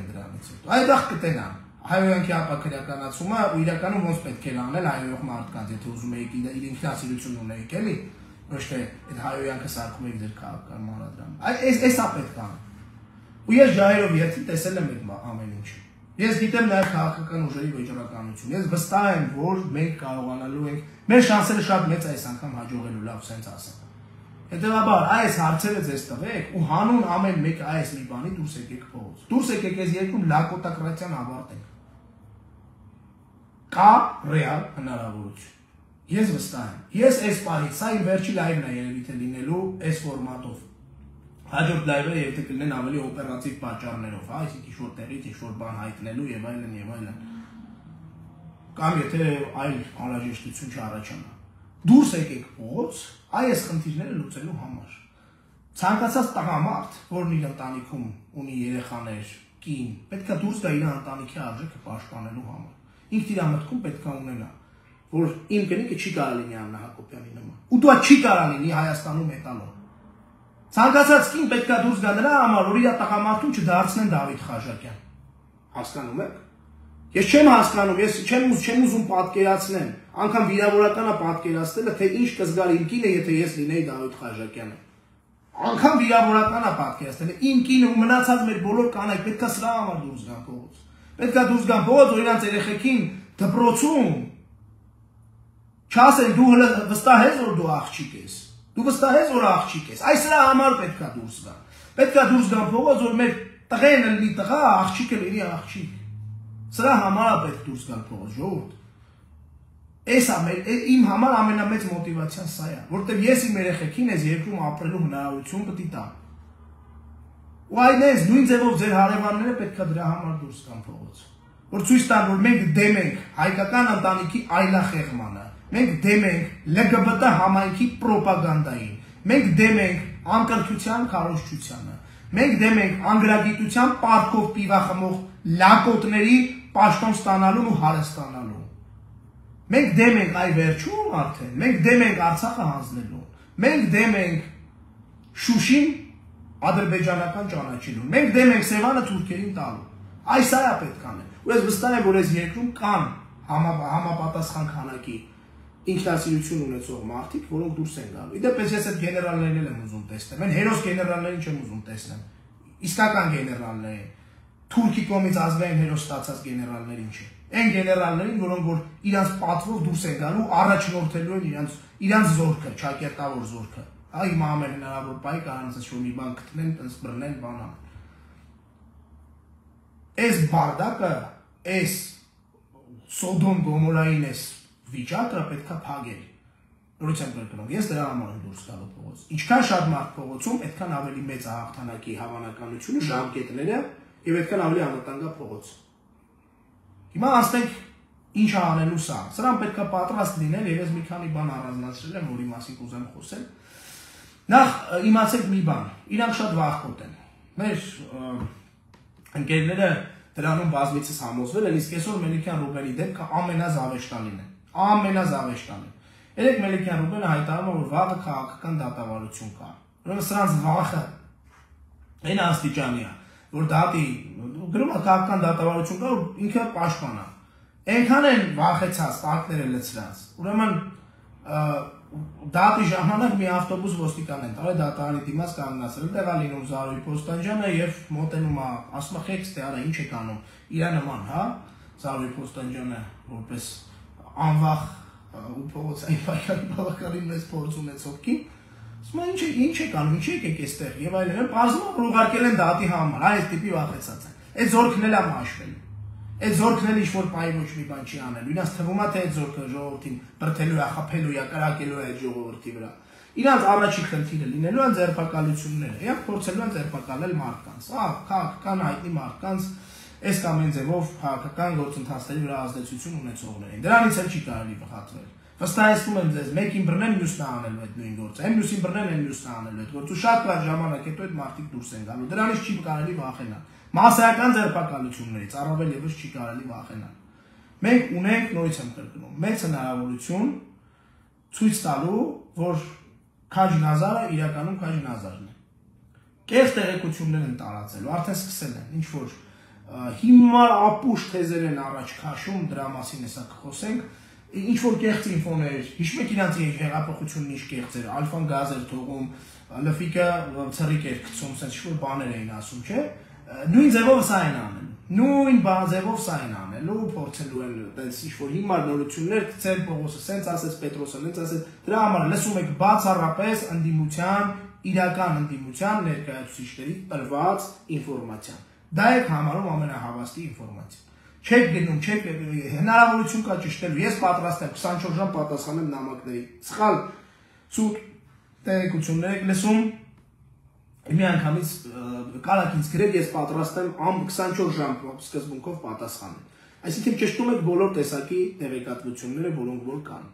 դրանից հետո, այդախ կտենան, հայրոյանքի ապակրիականացումը ու իրականում ոնց պետք էլ անել հայրոյող մարդկանց, եթե ուզում էիք իր ինքնասիրություն ունեիք էլի, ոչ թե այդ հայրոյանքը սարքում էիք դեր քաղաքական մանրադրամը, էս ա պետք ան, ու ես ժայրով երթին տեսել եմ այդ ամեն ինչը, ես գիտեմ նաև քաղաքական ուժերի վճռականություն, ես վստահ եմ, որ մենք կարողանալու ենք մեր շանսերը շատ մեծ այս անգամ հաջողելու, լավ, սենց ասեմ։ Հետևաբար, այս հարցերը ձեզ տվեք ու հանուն ամեն մեկ այս մի բանի դուրս եկեք փողոց։ Դուրս եկեք այս երկրում լակոտակրատիան ավարտեք։ Կա ռեալ հնարավորություն։ Ես վստահ եմ։ Ես այս բանից, սա իմ վերջի լայվն է երևի թե լինելու այս ֆորմատով։ Հաջորդ լայվը եթե կլինեն ավելի օպերատիվ պատճառներով, այսինքն ինչ որ տեղից ինչ որ բան հայտնելու եւ այլն եւ այլն։ Կամ եթե այլ անհրաժեշտություն չառաջանա։ Դուրս եկեք փողոց այս խնդիրները լուծելու համար։ Ցանկացած տղամարդ, որն իր ընտանիքում ունի երեխաներ, կին, պետք է դուրս գա իր ընտանիքի արժեքը պաշտպանելու համար։ Ինքն իր մտքում պետք է ունենա, որ իմ կնիկը չի կարող լինի Աննա Հակոբյանի նման։ Ու դա չի կարող լինի Հայաստանում մետալով։ Ցանկացած կին պետք է դուրս գա նրա համար, որ իր տղամարդուն չդարձնեն Դավիթ Խաչակյան։ Հասկանում եք։ Ես չեմ հասկանում, ես չեմ ուզում պատկերացնեմ, անգամ վիրավորականա պատկերացնելը, թե ինչ կզգար իմ կինը, եթե ես լինեի Դավիթ Խաչակյանը։ Անգամ վիրավորականա պատկերացնելը, իմ կինը ու մնացած մեր բոլոր կանայք պետքա սրա համար դուրս գան փողոց։ Պետքա դուրս գան փողոց, որ իրանց երեխեքին դպրոցում չասեն դու հլը վստահ ես, որ դու աղջիկ ես։ Դու վստահ ես, որ աղջիկ ես։ Այս սրա համար պետքա դուրս գան։ Պետքա դուրս գան փողոց, որ մեր տղեն լինի տղա, աղջիկը լինի աղջիկ։ Սրա համար պետք դուրս գալ փողոց, ժողովուրդ։ Էս իմ համար ամենամեծ մոտիվացիան սա է, որտեղ ես իմ երեխեքին այս երկրում ապրելու հնարավորություն պետք է տամ։ Ու այնպես նույն ձևով ձեր հարևանները պետք է դրա համար դուրս գան փողոց, որ ցույց տան, որ մենք դեմ ենք հայկական ընտանիքի այլախեղմանը, մենք դեմ ենք LGBT համայնքի պրոպագանդային, մենք դեմ ենք անկարգության քարոզչությանը, մենք դեմ ենք անգրագիտության պարքով պիվախմող լակոտների պաշտոն ստանալուն ու հարստանալուն։ Մենք դեմ ենք այ վերջում արդեն, մենք դեմ ենք Արցախը հանձնելուն, մենք դեմ ենք Շուշին ադրբեջանական ճանաչելուն, մենք դեմ ենք Սևանը թուրքերին տալու։ Այս այ է պետք անել։ Ու ես վստահ եմ, որ այս երկրում կան համապատասխան քանակի ինքնասիրություն ունեցող մարդիկ, որոնք դուրս են գալու։ Իդեպ ես այդ գեներալներին եմ ուզում տեսնել, այն հերոս գեներալներին չեմ ուզում տեսնել։ Իսկական գեներալներ Թուրքի կողմից ազգային հերոս ստացած գեներալներ ինչ են։ Այն գեներալներին, որոնք որ իրանց պատվով դուրս են գալու, առաջնորդելու են իրանց զորքը, ճակերտավոր զորքը։ Այ մամեն հնարավոր պայ կարանց ինչ որ մի բան գտնեն, տես բռնեն բանան։ Այս բարդակը, այս Սոդոմ Գոմորային էս վիճակը պետքա փակել։ Նորից կրկնում, ես դրա համար եմ դուրս գալու փողոց։ Ինչքան շատ մարդ փողոցում, այդքան ավելի մեծ է հաղթանակի հավանականությունը, ժամկետները եւ այդքան ավելի անվտանգա փողոց։ Հիմա ասենք ինչ է անելու սա։ Սրան պետք է պատրաստ լինել եւ ես մի քանի բան առանձնացրել եմ, որի մասին կուզեմ խոսել։ Նախ իմացեք մի բան, իրանք շատ վախկոտ են։ Մեր ընկերները դրանով բազմիցս համոզվել եմ, իսկ այսօր Մելիքյան Ռուբենի դեպքը ամենազավեշտանին է, ամենազավեշտանին։ Երեք Մելիքյան Ռուբենը հայտարարում է, որ վաղը քաղաքական դատավարություն կա։ Ուրեմն սրանց վախը այն աստիճանի է, որ դատի գրում է քաղաքական դատավարություն կա, որ ինքը պաշտպանա։ Այնքան են վախեցած տակները լցրած։ Ուրեմն դատի ժամանակ մի ավտոբուս ոստիկան են տարել դատարանի դիմաց կանգնացրել, տեղա լինում Զարուհի Փոստանջյանը եւ մոտենում է, ասում է «Խեքստ է, արա ինչ է կանում»։ Իրա նման, հա, Զարուհի Փոստանջյանը որպես անվախ ու փողոցային պայքարի բավականին մեծ փորձ ունեցող կին, ասում է ինչ է կանում, ինչ եկեք այստեղ եւ այլն, բազմում որ ուղարկել են դատի համար, հա, այս տիպի վախեցած են։ Այդ զորքն էլ է մաշվել։ Այդ զորքն էլ ինչ-որ պահի ոչ մի բան չի անելու, իրենց թվում է թե այդ զորքը ժողովրդին բրդելու է, խփելու է, կրակելու է այդ ժողովրդի վրա։ Իրենց առաջի խնդիրը լինելու են ձերբակալությունները, եւ փորձելու են ձերբակալել մարդկանց, քաղաքական հայտնի մարդկանց, այս կամ այն ձևով քաղաքական գործընթացների վրա ազդեցություն ունեցողներին։ Դրանից էլ չի կարելի վախտվել։ Վստահեցնում եմ ձեզ, մեկին բռնեն, մյուսն անելու այդ նույն գործը, այն մյուսին բռնեն, այն մյուսն անելու այդ գործը, շատ լավ ժամանակ հետո այդ մարդիկ դուրս են գալու։ Դրանից չի կարելի վախենալ։ Մասսայական ձերբակալություններից առավել եւս չի կարելի վախենալ։ Մենք ունենք, նորից եմ կրկնում, մեծ հնարավորություն ցույց տալու, որ Քաջի Նազարը իրականում Քաջի Նազարն է։ Կեղծ տեղեկություններ են տարածելու, արդեն սկսել են, ինչ որ հիմար ապուշ թեզեր են առաջ քաշում, դրա մասին էսա կխոսենք, ինչ որ կեղծ ինֆոներ, հիշում եք իրանց հեղափոխությունն ինչ կեղծ էր, Ալֆան գազեր թողում, Լֆիկը ծրիկ էր գցում, ինչ որ բաներ էին ասում, չէ՞։ Նույն ձևով սա են անել, նույն բանաձևով սա են անել, ու փորձելու են տենց ինչ-որ հիմար նորություններ գցել, Պողոսը սենց ասեց, Պետրոսը սենց ասեց, դրա համար լսում եք բացառապես ընդդիմության, իրական ընդդիմության ներկայացուցիչների տրված ինֆորմացիան։ Դա եք համարում ամենահավաստի ինֆորմացիան։ Չեք գնում, չեք հնարավորություն կա ճշտելու, ես պատրաստ եմ 24 ժամ պատասխանեմ նամակների։ Սխալ ցուտ տեղեկություններ եք լսում։ Մի անգամից կարակ ինձ գրել, ես պատրաստ եմ ամ 24 ժամ սկզբունքով պատասխանել։ Այսինքն ճշտում եք բոլոր տեսակի տեղեկատվությունները, որոնք որ կան։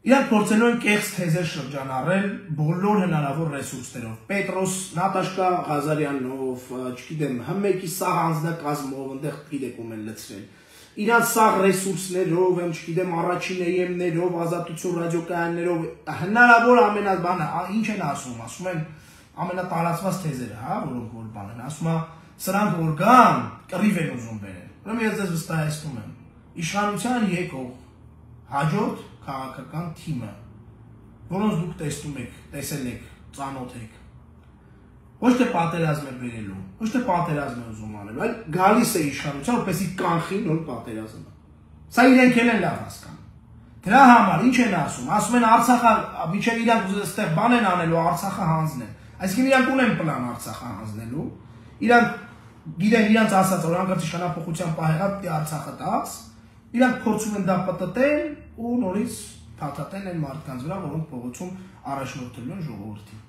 Իրանք փորձելու են կեղծ թեզեր շրջանառել բոլոր հնարավոր ռեսուրսներով։ Պետրոս, Նատաշկա Ղազարյանով, չգիտեմ, ՀՄԿ-ի սա հանձնակազմով, այնտեղ գիտեք ում են լցրել։ Իրանք սա ռեսուրսներով, ամ չգիտեմ, առաջին ԵՄ-ներով, Ազատություն ռադիոկայաններով հնարավոր ամենաբանը, ինչ են ասում, ասում են ամենատարածված թեզերը, հա, որոնք որ բան են, ասում է, սրանք որ կան, կռիվ են ուզում բերել։ Ուրեմն ես ձեզ վստահեցնում եմ, իշխանության եկող հաջորդ քաղաքական թիմը, որոնց դուք տեսնում եք, տեսել եք, ծանոթ եք, ոչ թե պատերազմ է բերելու, ոչ թե պատերազմ է ուզում անելու, այլ գալիս է իշխանության, որպեսզի կանխի նոր պատերազմը։ Սա իրենք էլ են լավ հասկանում։ Դրա համար ինչ են ասում, ասում են Արցախը, մինչև իրանք այստեղ բան են անելու, Արցախը հանձնել։ Այսինքն իրանք ունեն պլան Արցախը հանձնելու, իրանք գիտեն իրանք ասած, որ անկարծ իշխանապողության պահերա պիտի Արցախը տաս, իրանք փորձում են դա պտտել ու նորից փաթաթել են մարդկանց վրա, որոնք փողոցում առաջնորդելու են ժողովրդին։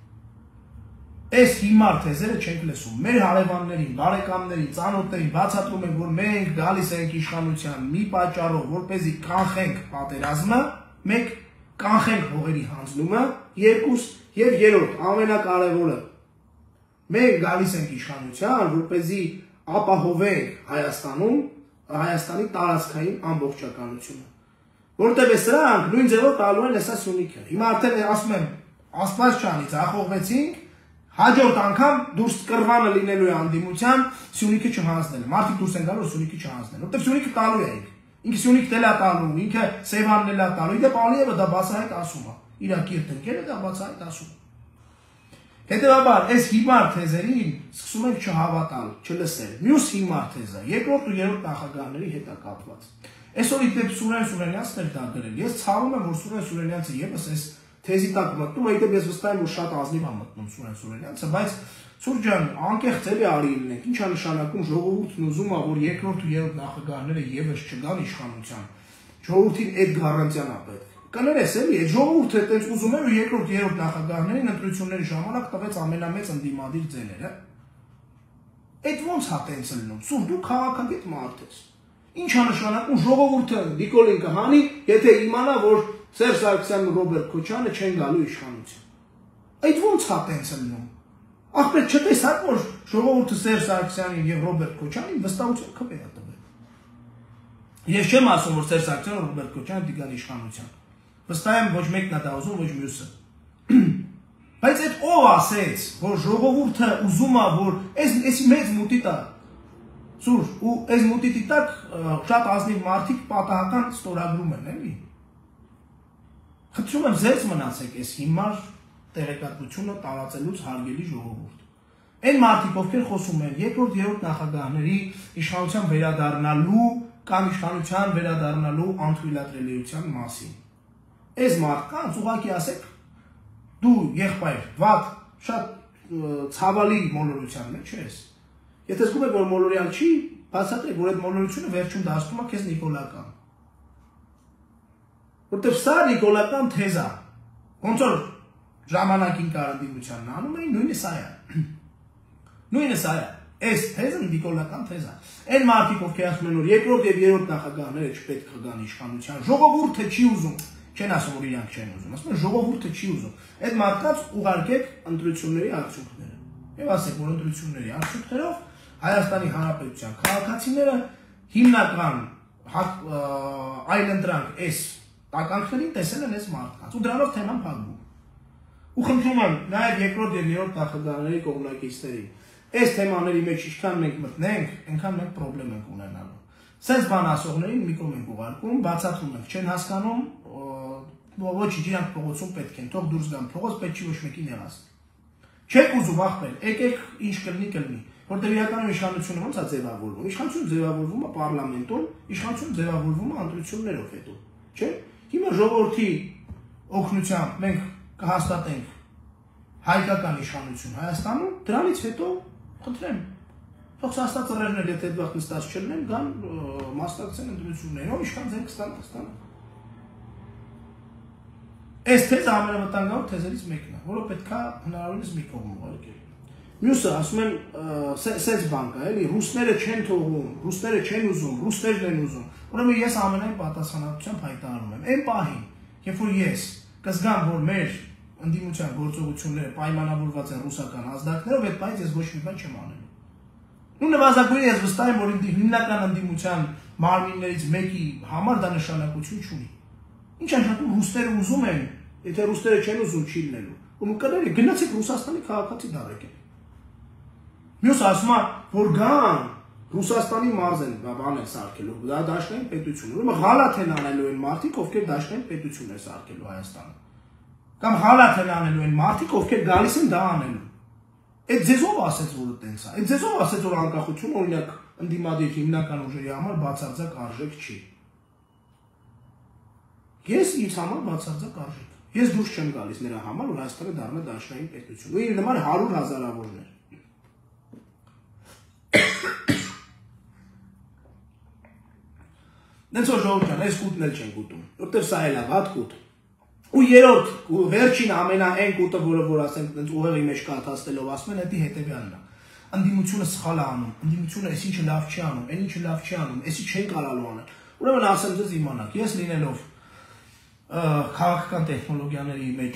Այս հիմար թեզերը չենք լսում։ Մեր հարևաններին, բարեկամներին, ծանոթներին բացատրում են, որ մենք գալիս ենք իշխանության մի պատճառով, որպեսզի կանխենք պատերազմը, մեկ կանխենք հողերի հանձնումը, երկուս եւ երրորդ, ամենակարևորը, մենք գալիս ենք իշխանության, որպեսզի ապահովենք Հայաստանում, Հայաստանի տարածքային ամբողջականությունը, որտեղ է սրանք նույն ձևով տալու են հեսա Սյունիքը։ Հիմա արդեն ասում եմ, Աստվածչյանից ախողվեցինք, հաջորդ անգամ դուրս կռվանը լինելու է անդիմության, Սյունիքը չհանձնել։ Մարդիկ դուրս են գալու Սյունիքը չհանձնել, որտեղ Սյունիքը տալու է։ Ինքը Սյունիքն էլ է տալու, ինքը Սևանն էլ է տալու։ Իդեպ Ալիևը դա բացահայտ ասում է։ Իրա կիրթ ընկերը դա բացահայտ ասում։ Հետևաբար, այս հիմար թեզերին սկսում ենք չհավատալ, չլսել։ Մյուս հիմար թեզը, երկրորդ ու երրորդ նախագահների հետ է կապված։ Այսօր իդեպ Սուրեն Սուրենյանցն էլ դա գրել։ Ես ցանում եմ, որ Սուրեն Սուրենյանցը եւս այս թեզի տակ մտնում է, իդեպ ես վստահ եմ, որ շատ ազնիվ է մտնում Սուրեն Սուրենյանցը, բայց Սուր ջան, անկեղծ էլի արիելն ենք։ Ինչա նշանակում ժողովուրդն ուզում է, որ երկրորդ ու երրորդ նախագահները եւս չգան իշխանության։ Ժողովրդին այդ գարանտիան է պետք։ Կներես էլի, այդ ժողովուրդը այդպես ուզում է, որ երկրորդ երրորդ նախագահներին ընտրությունների ժամանակ տվեց ամենամեծ ընդդիմադիր ձեները։ Այդ ո՞նց հա տենց լինում։ Սուր դու քաղաքագետ մարդ ես։ Ինչ է նշանակում ժողովուրդը Նիկոլին կհանի, եթե իմանա, որ Սերժ Սարգսյանն ու Ռոբերտ Քոչյանը չեն գալու իշխանության։ Այդ ո՞նց հա տենց լինում։ Après, ce te-ai săr moș, șovoul te ser Sargsyan-i, e Robert Kochyan-i, văstauțe căpea tăbă. Ես չեմ ասում որ Սերժ Սարգսյանը Ռոբերտ Քոչյանը դիգան իշխանության։ Վստահ եմ ոչ մեկն է դա ուզում, ոչ մյուսը։ Բայց այդ ով ասեց, որ ժողովուրդը ուզում է որ այս մեծ մուտի տա։ Ծուր ու այս մուտի տակ շատ ազնիվ մարդիկ պատահական ստորագրում են, էլի։ Խնդրում եմ ձեզ մնացեք այս հիմար տեղեկատվությունը տարածելուց հարգելի ժողովուրդ։ Այն մարդիկ ովքեր խոսում են երկրորդ երրորդ նախագահների իշխանության վերադառնալու կամ իշխանության վերադառնալու անթույլատրելիության մասին։ Այս մարդկանց ուղղակի ասեք, դու եղբայր, վատ, շատ ցավալի մոլորության մեջ ես։ Եթե զգում եք, որ մոլորյալ չի, բացատրեք, որ այդ մոլորությունը վերջում դարձնում է քեզ նիկոլական։ Որտեւ սա նիկոլական թեզ է։ Ոնց որ ժամանակին կարդիմությանն անում էին, նույնը սա է։ Նույնը սա է։ Այս թեզն նիկոլական թեզ է։ Այն մարդիկ, ովքեր ասում են, որ երկրորդ եւ երրորդ նախագահները չպետք է գան իշխանության, ժողովուրդը չի ուզում, չեն ասում, որ իրանք չեն ուզում, ասում են ժողովուրդը չի ուզում։ Այդ մարդկանց ուղարկեք ընտրությունների արդյունքները։ Եվ ասեք, որ ընտրությունների արդյունքներով Հայաստանի Հանրապետության քաղաքացիները հիմնական այլընտրանք այս տականքներին տեսել են այս մարդկանց ու դրանով թեման փակվում։ Ու խնդրում եմ նաեւ երկրորդ եւ երրորդ նախագահների կողմնակիցներին Այս թեմաների մեջ ինչքան մենք մտնենք, այնքան մենք խնդրեմ ենք ունենալու։ Սենց բան ասողներին մի կողմ ենք ուղարկում, բացատրում ենք, չեն հասկանում, ոչ իրանք փողոցում պետք են, թող դուրս գան, փողոց պետք չի ոչ մեկին նեղացնել։ Չեք ուզում ախպեր, եկեք ինչ կլինի կլինի, որտեղ իրականում իշխանությունը ոնց է ձևավորվում։ Իշխանությունը ձևավորվում է պարլամենտում, իշխանությունը ձևավորվում է ընտրություններով հետո, չէ՞։ Հիմա ժողովրդի օգնությամբ մենք կհաստատենք հայկական իշխանություն Հայաստանում, դրանից հետո Խնդրեմ, թող հաստատ ծրերներ, եթե այդ վաղ նստած չլինեն, գան մասնակցեն ընտրություններով, ինչքան ձեռք կստանան։ Այս թեզը ամենավտանգավոր թեզերից մեկն է, որը պետք է հնարավորինս մի կողմ ուղարկել։ Մյուսը ասում են, սենց բան կա, էլի, ռուսները չեն թողում, ռուսները չեն ուզում, ռուսներն են ուզում։ Ուրեմն ես ամենայն պատասխանատվությամբ հայտարարում եմ։ Այն պահին, երբ որ ես կզգամ, որ մեր Ընդդիմության գործողությունները պայմանավորված են ռուսական ազդակներով, այդ պահից ես ոչ մի բան չեմ անելու։ Ու նվազագույնը ես վստահ եմ, որ հիմնական ընդդիմության մարմիններից մեկի համար դա նշանակություն չունի։ Ինչ անշատում ռուսները ուզում են, եթե ռուսները չեն ուզում չի լինելու։ Ու մկրները գնացեք Ռուսաստանի քաղաքացի դարեք են։ Մյուս ասում է, որ գան Ռուսաստանի մարզ են բանեն սարքելու, դա դաշնային պետություն։ Ուրեմն ղալաթ են անելու են մարդիկ, ովքեր դաշնային պետություն են սարքելու Հայաստանը։ Կամ հալաթ են անելու են մարդիկ, ովքեր գալիս են դա անելու։ Այդ ձեզով ասեց, որ տենց է։ Այդ ձեզով ասեց, որ անկախությունը օրինակ ընդդիմադիր հիմնական ուժերի համար բացարձակ արժեք չի։ Ես ինձ համար բացարձակ արժեք։ Ես դուրս չեմ գալիս նրա համար, որ Հայաստանը դառնա դաշնային պետություն։ Ու իր նման 100 հազարավորներ։ Դենցո ժողովուրդ, այս կուտն էլ չեն կուտում, որտեղ սա էլ է վատ կուտ։ Ու երրորդ, վերջին ամենաէն կուտը, որը որ ասենք ուղեղի մեջ կաթացնելով ասում են, դա հետևյալն է։ Ընդդիմությունը սխալ է անում, ընդդիմությունը էս ինչը լավ չի անում, այն ինչը լավ չի անում, էսի չեն կարալու անել։ Ուրեմն ասեմ ձեզ իմանաք, ես լինելով քաղաքական տեխնոլոգիաների մեջ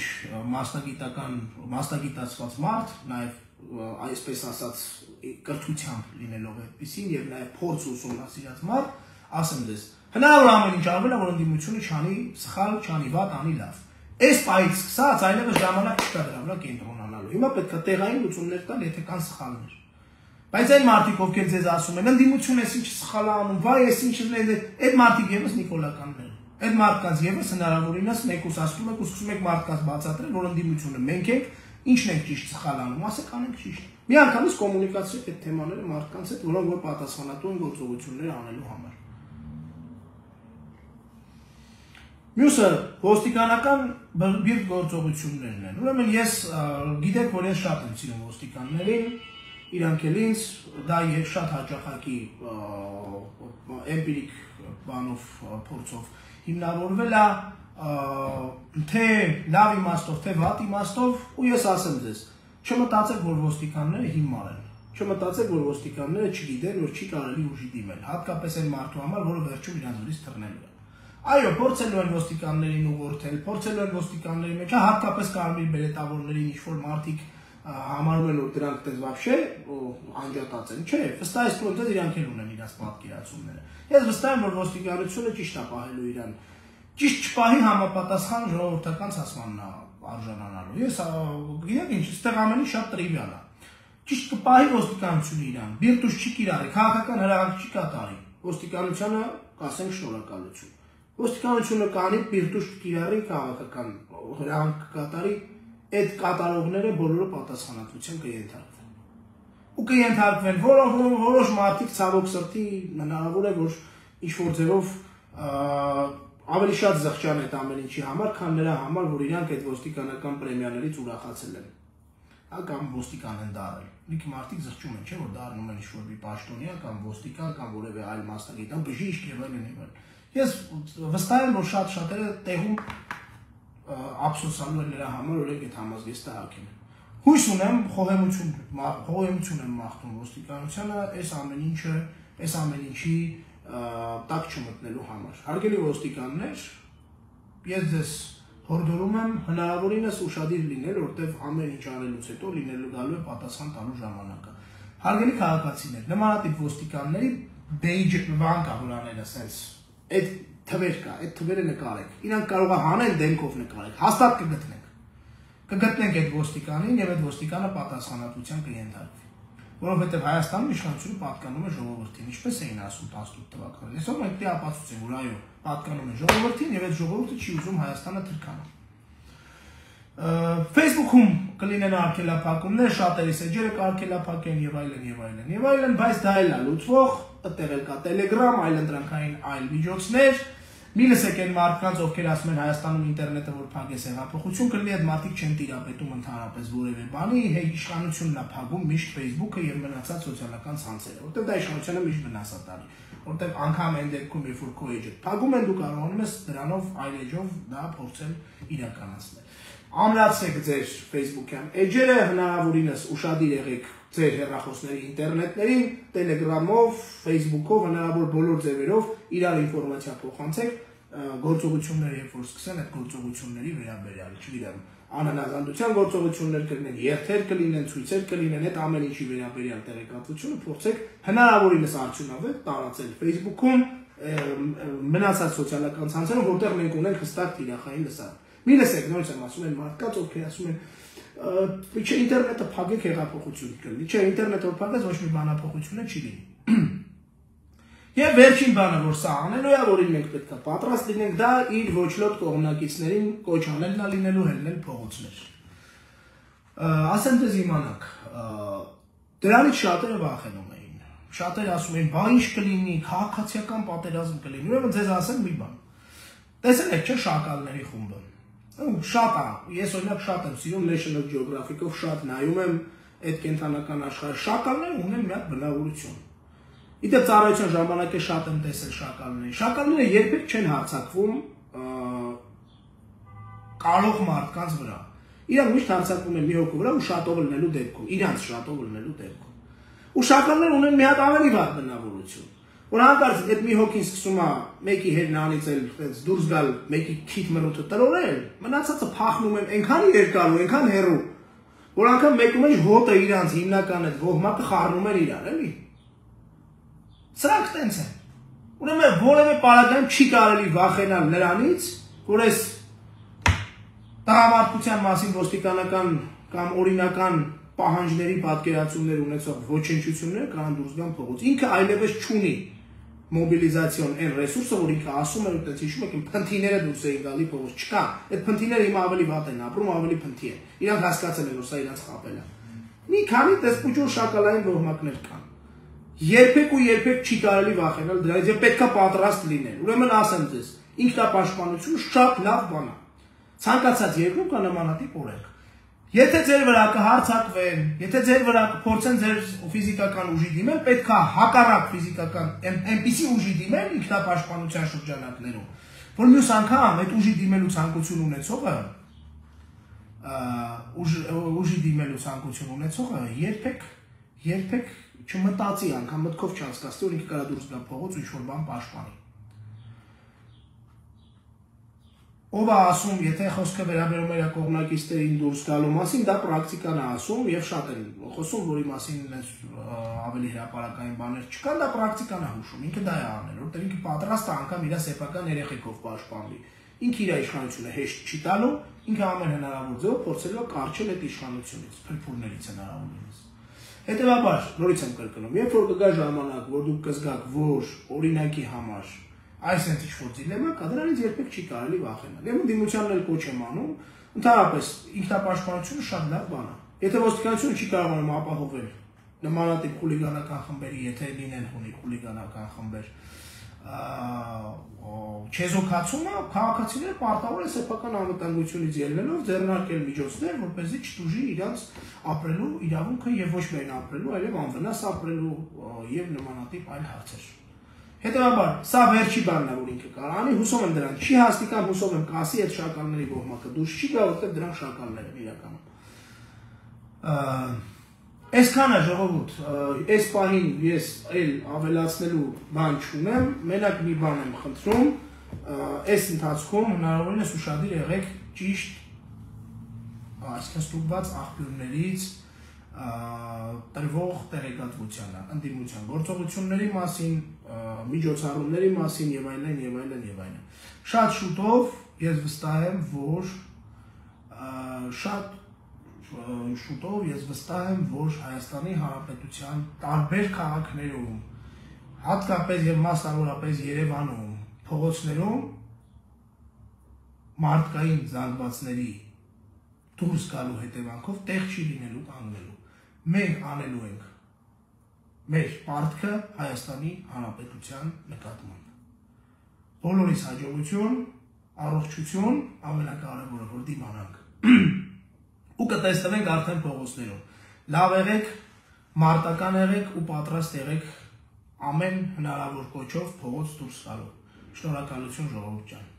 մասնագիտական մասնագիտացված մարդ, նաև այսպես ասած կրթությամբ լինելով այդպեսին եւ նաև փորձ ուսումնասիրած մարդ, ասեմ ձեզ Հնարավոր ամեն ինչ արվել է, որ ընդդիմությունը չանի սխալ, չանի վատ, անի լավ։ Այս պահից սկսած այլևս ժամանակ չկա դրա վրա կենտրոնանալու։ Հիմա պետք է տեղային լուծումներ տալ, եթե կան սխալներ։ Բայց այն մարդիկ, ովքեր ձեզ ասում են, ընդդիմությունը էս ինչ սխալ է անում, վայ, էս ինչ է, այդ մարդիկ եւս նիկոլականներ են։ Այդ մարդկանց եւս հնարավորինս մեկուս ասում եք ու սկսում եք մարդկանց բացատրել, որ ընդդիմությունը մենք ենք, ինչն ենք ճիշտ սխալ անում, ասեք անենք ճիշտ։ Մի անգամից կոմունիկացրեք այդ թեմաները մարդկանց հետ, որոնք որ պատասխանատու են գործողություններ անելու համար։ Մյուսը ոստիկանական բիրտ գործողություններն են։ Ուրեմն ես գիտեք, որ ես շատ եմ սիրում ոստիկաններին, իրանք էլ ինձ, դա ես շատ հաճախակի էմպիրիկ բանով փորձով հիմնավորվել է, թե լավ իմաստով, թե վատ իմաստով, ու ես ասեմ ձեզ, չմտածեք, որ ոստիկանները հիմար են, չմտածեք, որ ոստիկանները չգիտեն, որ չի կարելի ուժի դիմել, հատկապես այն մարդու համար, որը վերջում իրանց թռնելու է։ Այո, փորձելու են ոստիկաններին ուղղորդել, փորձելու են ոստիկանների մեջ հատկապես կարմիր բելետավորներին ինչ որ մարդիկ համարում են որ դրանք դες բաբշե անջատած են, չէ, վստահ ես որ դա իրանք են ունեն իրաց պատկերացումները։ Ես վստահ եմ որ ոստիկանությունը ճիշտ է պահելու իրան։ Ճիշտ չպահի համապատասխան ժողովրդական ցասմանն արժանանալու։ Ես գիտեմ ինչ, այստեղ ամենի շատ տրիվիալ է։ Ճիշտ կպահի ոստիկանությունը իրան, բիրտուս չի կիրառի, քաղաքական հրահանգ չի կատարի։ Ոստիկանությունը կասենք շնորհակալություն։ Ոստիկանությունը կանի բիրտուս կիրառի, քաղաքական հրահանգ կատարի։ Այդ կատարողները բոլորը պատասխանատվության կենթարկվեն։ Ու կենթարկվեն, որոշ մարդիկ ցավոք սրտի հնարավոր է որ ինչ որ ձևով ավելի շատ զղջան այդ ամեն ինչի համար, քան նրա համար, որ իրանք այդ ոստիկանական պրեմիաներից ուրախացել են։ Հա կամ ոստիկան են դարել։ Մենք մարդիկ զղջում են, չէ՞ որ դառնում են ինչ-որ մի պաշտոնյա կամ ոստիկան կամ որևէ այլ մասնագետ, բժիշկ եւ այլն եւ այլն։ Ես վստահ եմ որ շատ-շատերը տեղում ափսոսանալ նրա համար որ այդ համազգեստը ստահակին։ Հույս ունեմ, խոհեմություն եմ մաղթում ոստիկանությանը այս ամեն ինչը, այս ամեն ինչի տակ չմտնելու համար։ Հարգելի ոստիկաններ, ես ձեզ հորդորում եմ հնարավորինս ուշադիր լինել, որտեղ ամեն ինչ անելուց հետո լինելու գալու է պատասխան տալու ժամանակը։ Հարգելի քաղաքացիներ, նմանատիպ ոստիկանների բեյջ վանկա հորաները sense այդ թվեր կա, այդ թվերը նկարեք, իրանք կարող է հանել դեմքով նկարեք, հաստատ կգտնենք այդ ոստիկանին և այդ ոստիկանը պատասխանատվության կենթարկվի, որովհետև Հայաստանում իշխանությունը պատկանում է ժողովրդին, ինչպես էին ասում 18 թվականին, այսօր մենք դա ապացուցենք, որ այո, պատկանում է ժողովրդին և այդ ժողովուրդը չի ուզում Հայաստանը թրքանալ։ Facebook-ում կլինեն արգելափակումներ, շատերիս էջերը կարգելափակեն և այլն և այլն և այլն, բայց դա էլ է լուծվող, այդտեղ էլ կա Telegram, այլ ընտրանքային այլ միջոցներ, մի լսեք այն մարդկանց, ովքեր ասում են Հայաստանում ինտերնետը որ փակես հեղափոխություն կլինի, այդ մարդիկ չեն տիրապետում ընդհանրապես որևէ բանի, իշխանությունն է փակում միշտ Facebook-ը եւ մնացած սոցիալական ցանցերը, որտեղ դա իշխանությանը միշտ վնասատարի, որտեղ անգամ այն դեպքում, երբ որ քո էջը փակում են, դու կարողանում ես դրանով այլ էջով դա փորձել իրականացնել։ Ամրացրեք ձեր Facebook-յան էջերը, հնարավորինս ուշադիր եղեք ձեր հեռախոսների ինտերնետներին, Telegram-ով, Facebook-ով, հնարավոր բոլոր ձևերով իրար ինֆորմացիա փոխանցեք, գործողությունները երբ որ սկսեն, այդ գործողությունների վերաբերյալ, չգիտեմ, անհնազանդության գործողություններ կլինեն, երթեր կլինեն, ցույցեր կլինեն, այդ ամեն ինչի վերաբերյալ տեղեկատվությունը փորձեք հնարավորինս արդյունավետ տարածել Facebook-ում, մնացած սոցիալական ցանցերում, որտեղ մենք ունենք հստակ թիրախային լսարան։ Մի լսեք, նորից եմ ասում են մարդկանց, ովքեր ասում են չէ, ինտերնետը փակեք հեղափոխություն կլինի, չէ, ինտերնետը փակես ոչ մի բանափոխությունը չի լինի։ Եվ վերջին բանը, որ սա անելու է, որին մենք պետք է պատրաստ լինենք, դա իր ոչ լոտ կողմնակիցներին կոչ անելն է լինելու հելնել փողոցներ։ Ասեմ դեզ իմանաք, դրանից շատերը վախենում էին, շատերը ասում էին, բա ինչ կլինի, քաղաքացիական պատերազմ կլինի։ Ուրեմն ձեզ ասեմ մի բան։ Տեսել եք, չէ, շակալների խումբը։ Շատ է, ես օրինակ շատ եմ սիրում National Geographic-ով շատ նայում եմ այդ կենթանական աշխարհը, շակալները ունեն մի հատ բնավորություն։ Իդեպ ծառայության ժամանակ է շատ եմ տեսել շակալներին։ Շակալները երբեք չեն հարձակվում կարող մարդկանց վրա։ Իրանք միշտ հարձակվում են մի հոգու վրա ու շատով լնելու դեպքում, իրանք շատով լնելու դեպքում։ Ու շակալները ունեն մի հատ ավելի վատ բնավորություն։ Որ հանկարծ այդ մի հոգին սկսում է մեկի հերանից էլ այդպես դուրս գալ, մեկի քիթ մրուտը տրորել, մնացածը փախնում են այնքան երկար ու այնքան հեռու, որ անգամ մեկու մեջ հոտը իրանց հիմնական այդ ոհմակը խառնում են իրար, էլի։ Սրանք տենց են։ Ուրեմն որևէ պարագայում չի կարելի վախենալ նրանից, որ այս տղամարդկության մասին ոստիկանական կամ օրինական պահանջների պատկերացումներ ունեցող ոչնչությունները կան դուրս գան փողոց։ Ինքը այլևս չունի մոբիլիզացիոն այն ռեսուրսը, որ ինքը ասում է, որ դից հիշում եք, փնթիները դուրս էին գալի փողոց, չկա։ Այդ փնթիները հիմա ավելի վատ են ապրում, ավելի փնթի են։ Իրանք հասկացել են, որ սա իրանք խապել է։ Մի քանի տեսփուջուր շակալային ռոհմակներ կան։ Երբեք ու երբեք չի կարելի վախենալ դրանից, եւ պետքա պատրաստ լինել։ Ուրեմն ասեմ ձեզ, ինքնապաշտպանությունը շատ լավ բան է։ Ցանկացած երկրում կա նմանատիպ օրենք։ Եթե ձեր վրա կհարցակվեն, եթե ձեր վրա կփորձեն ձեր ֆիզիկական ուժի դիմել, պետք է հակառակ ֆիզիկական այնպիսի ուժի դիմել ինքնապաշտպանության շրջանակներում, որ մյուս անգամ այդ ուժի դիմելու ցանկություն ունեցողը, ուժի դիմելու ցանկություն ունեցողը երբեք չմտածի, անգամ մտքով չանցկացնի, որ ինքը կարա դուրս գա փողոց ու ինչ-որ բան պաշտպանի։ Ova asum, եթե խոսքը վերաբերում է կողմնակիցներին դուրս գալու մասին, դա պրակտիկան է ասում եւ շատ են խոսում, որի մասին այնպես ավելի հրապարակային բաներ չկան, դա պրակտիկան է հուշում, ինքը դա է անել, որտեղ ինքը պատրաստ է անգամ իր սեփական երեխեքով պաշտպանվի։ Ինքը իր իշխանությունը հեշտ չի տալու, ինքը ամեն հնարավոր ձեւով փորձելու է կարճել այդ իշխանությունից, փրփուրներից հնարավորինս։ Հետևաբար, նորից եմ կրկնում, երբ որ կգա ժամանակ, որ դուք կզգաք, որ օրինակի համար այս ինչ որ դիլեմա կա, դրանից երբեք չի կարելի վախենալ։ Եվ դիմությանն էլ կոչ եմ անում, ընդհանրապես ինքնապաշտպանությունը շատ լավ բան է։ Եթե ոստիկանությունը չի կարողանում ապահովել նմանատիպ խուլիգանական խմբերի, եթե լինեն խուլիգանական խմբեր, չեզոքացումը քաղաքացիները պարտավոր են սեփական անվտանգությունից ելնելով ձեռնարկել միջոցներ, որպեսզի չտուժի իրաց ապրելու իրավունքը եւ ոչ միայն ապրելու, այլեւ անվնաս ապրելու եւ նմանատիպ այլ հարցեր։ Հետևաբար, սա վերջի բանն է, որ ինքը կարանի, հուսով եմ դրան չի հաստիկան, հուսով եմ կասի այդ շակալների բողմակը դուրս չի գա, որտեղ դրան շակալներ են իրականում։ Այսքան է ժողովուրդ, այս պահին ես այլ ավելացնելու բան չունեմ, մենակ մի բան եմ խնդրում, այս ընթացքում հնարավորինս ուշադիր եղեք ճիշտ այսքան ստուգված աղբյուրներից տրվող տեղեկատվությանը, ընդդիմության գործողությունների մասին, միջոցառումների մասին եւ այլն եւ այլն եւ այլն։ Շատ շուտով ես վստահ եմ, որ Հայաստանի Հանրապետության տարբեր քաղաքներում, հատկապես եւ մասնավորապես Երևանում, փողոցներում մարդկային զանգվածների դուրս գալու հետևանքով տեղ չի լինելու կանգնելու։ Մենք անելու ենք մեր պարտքը Հայաստանի Հանրապետության նկատմամբ։ Բոլորիս հաջողություն, առողջություն, ամենակարևորը, որ դիմանանք։ Ու կտեսնենք արդեն փողոցներում։ Լավ եղեք, մարտական եղեք ու պատրաստ եղեք ամեն հնարավոր կոչով փողոց դուրս գալու։ Շնորհակալություն, ժողովուրդ ջան։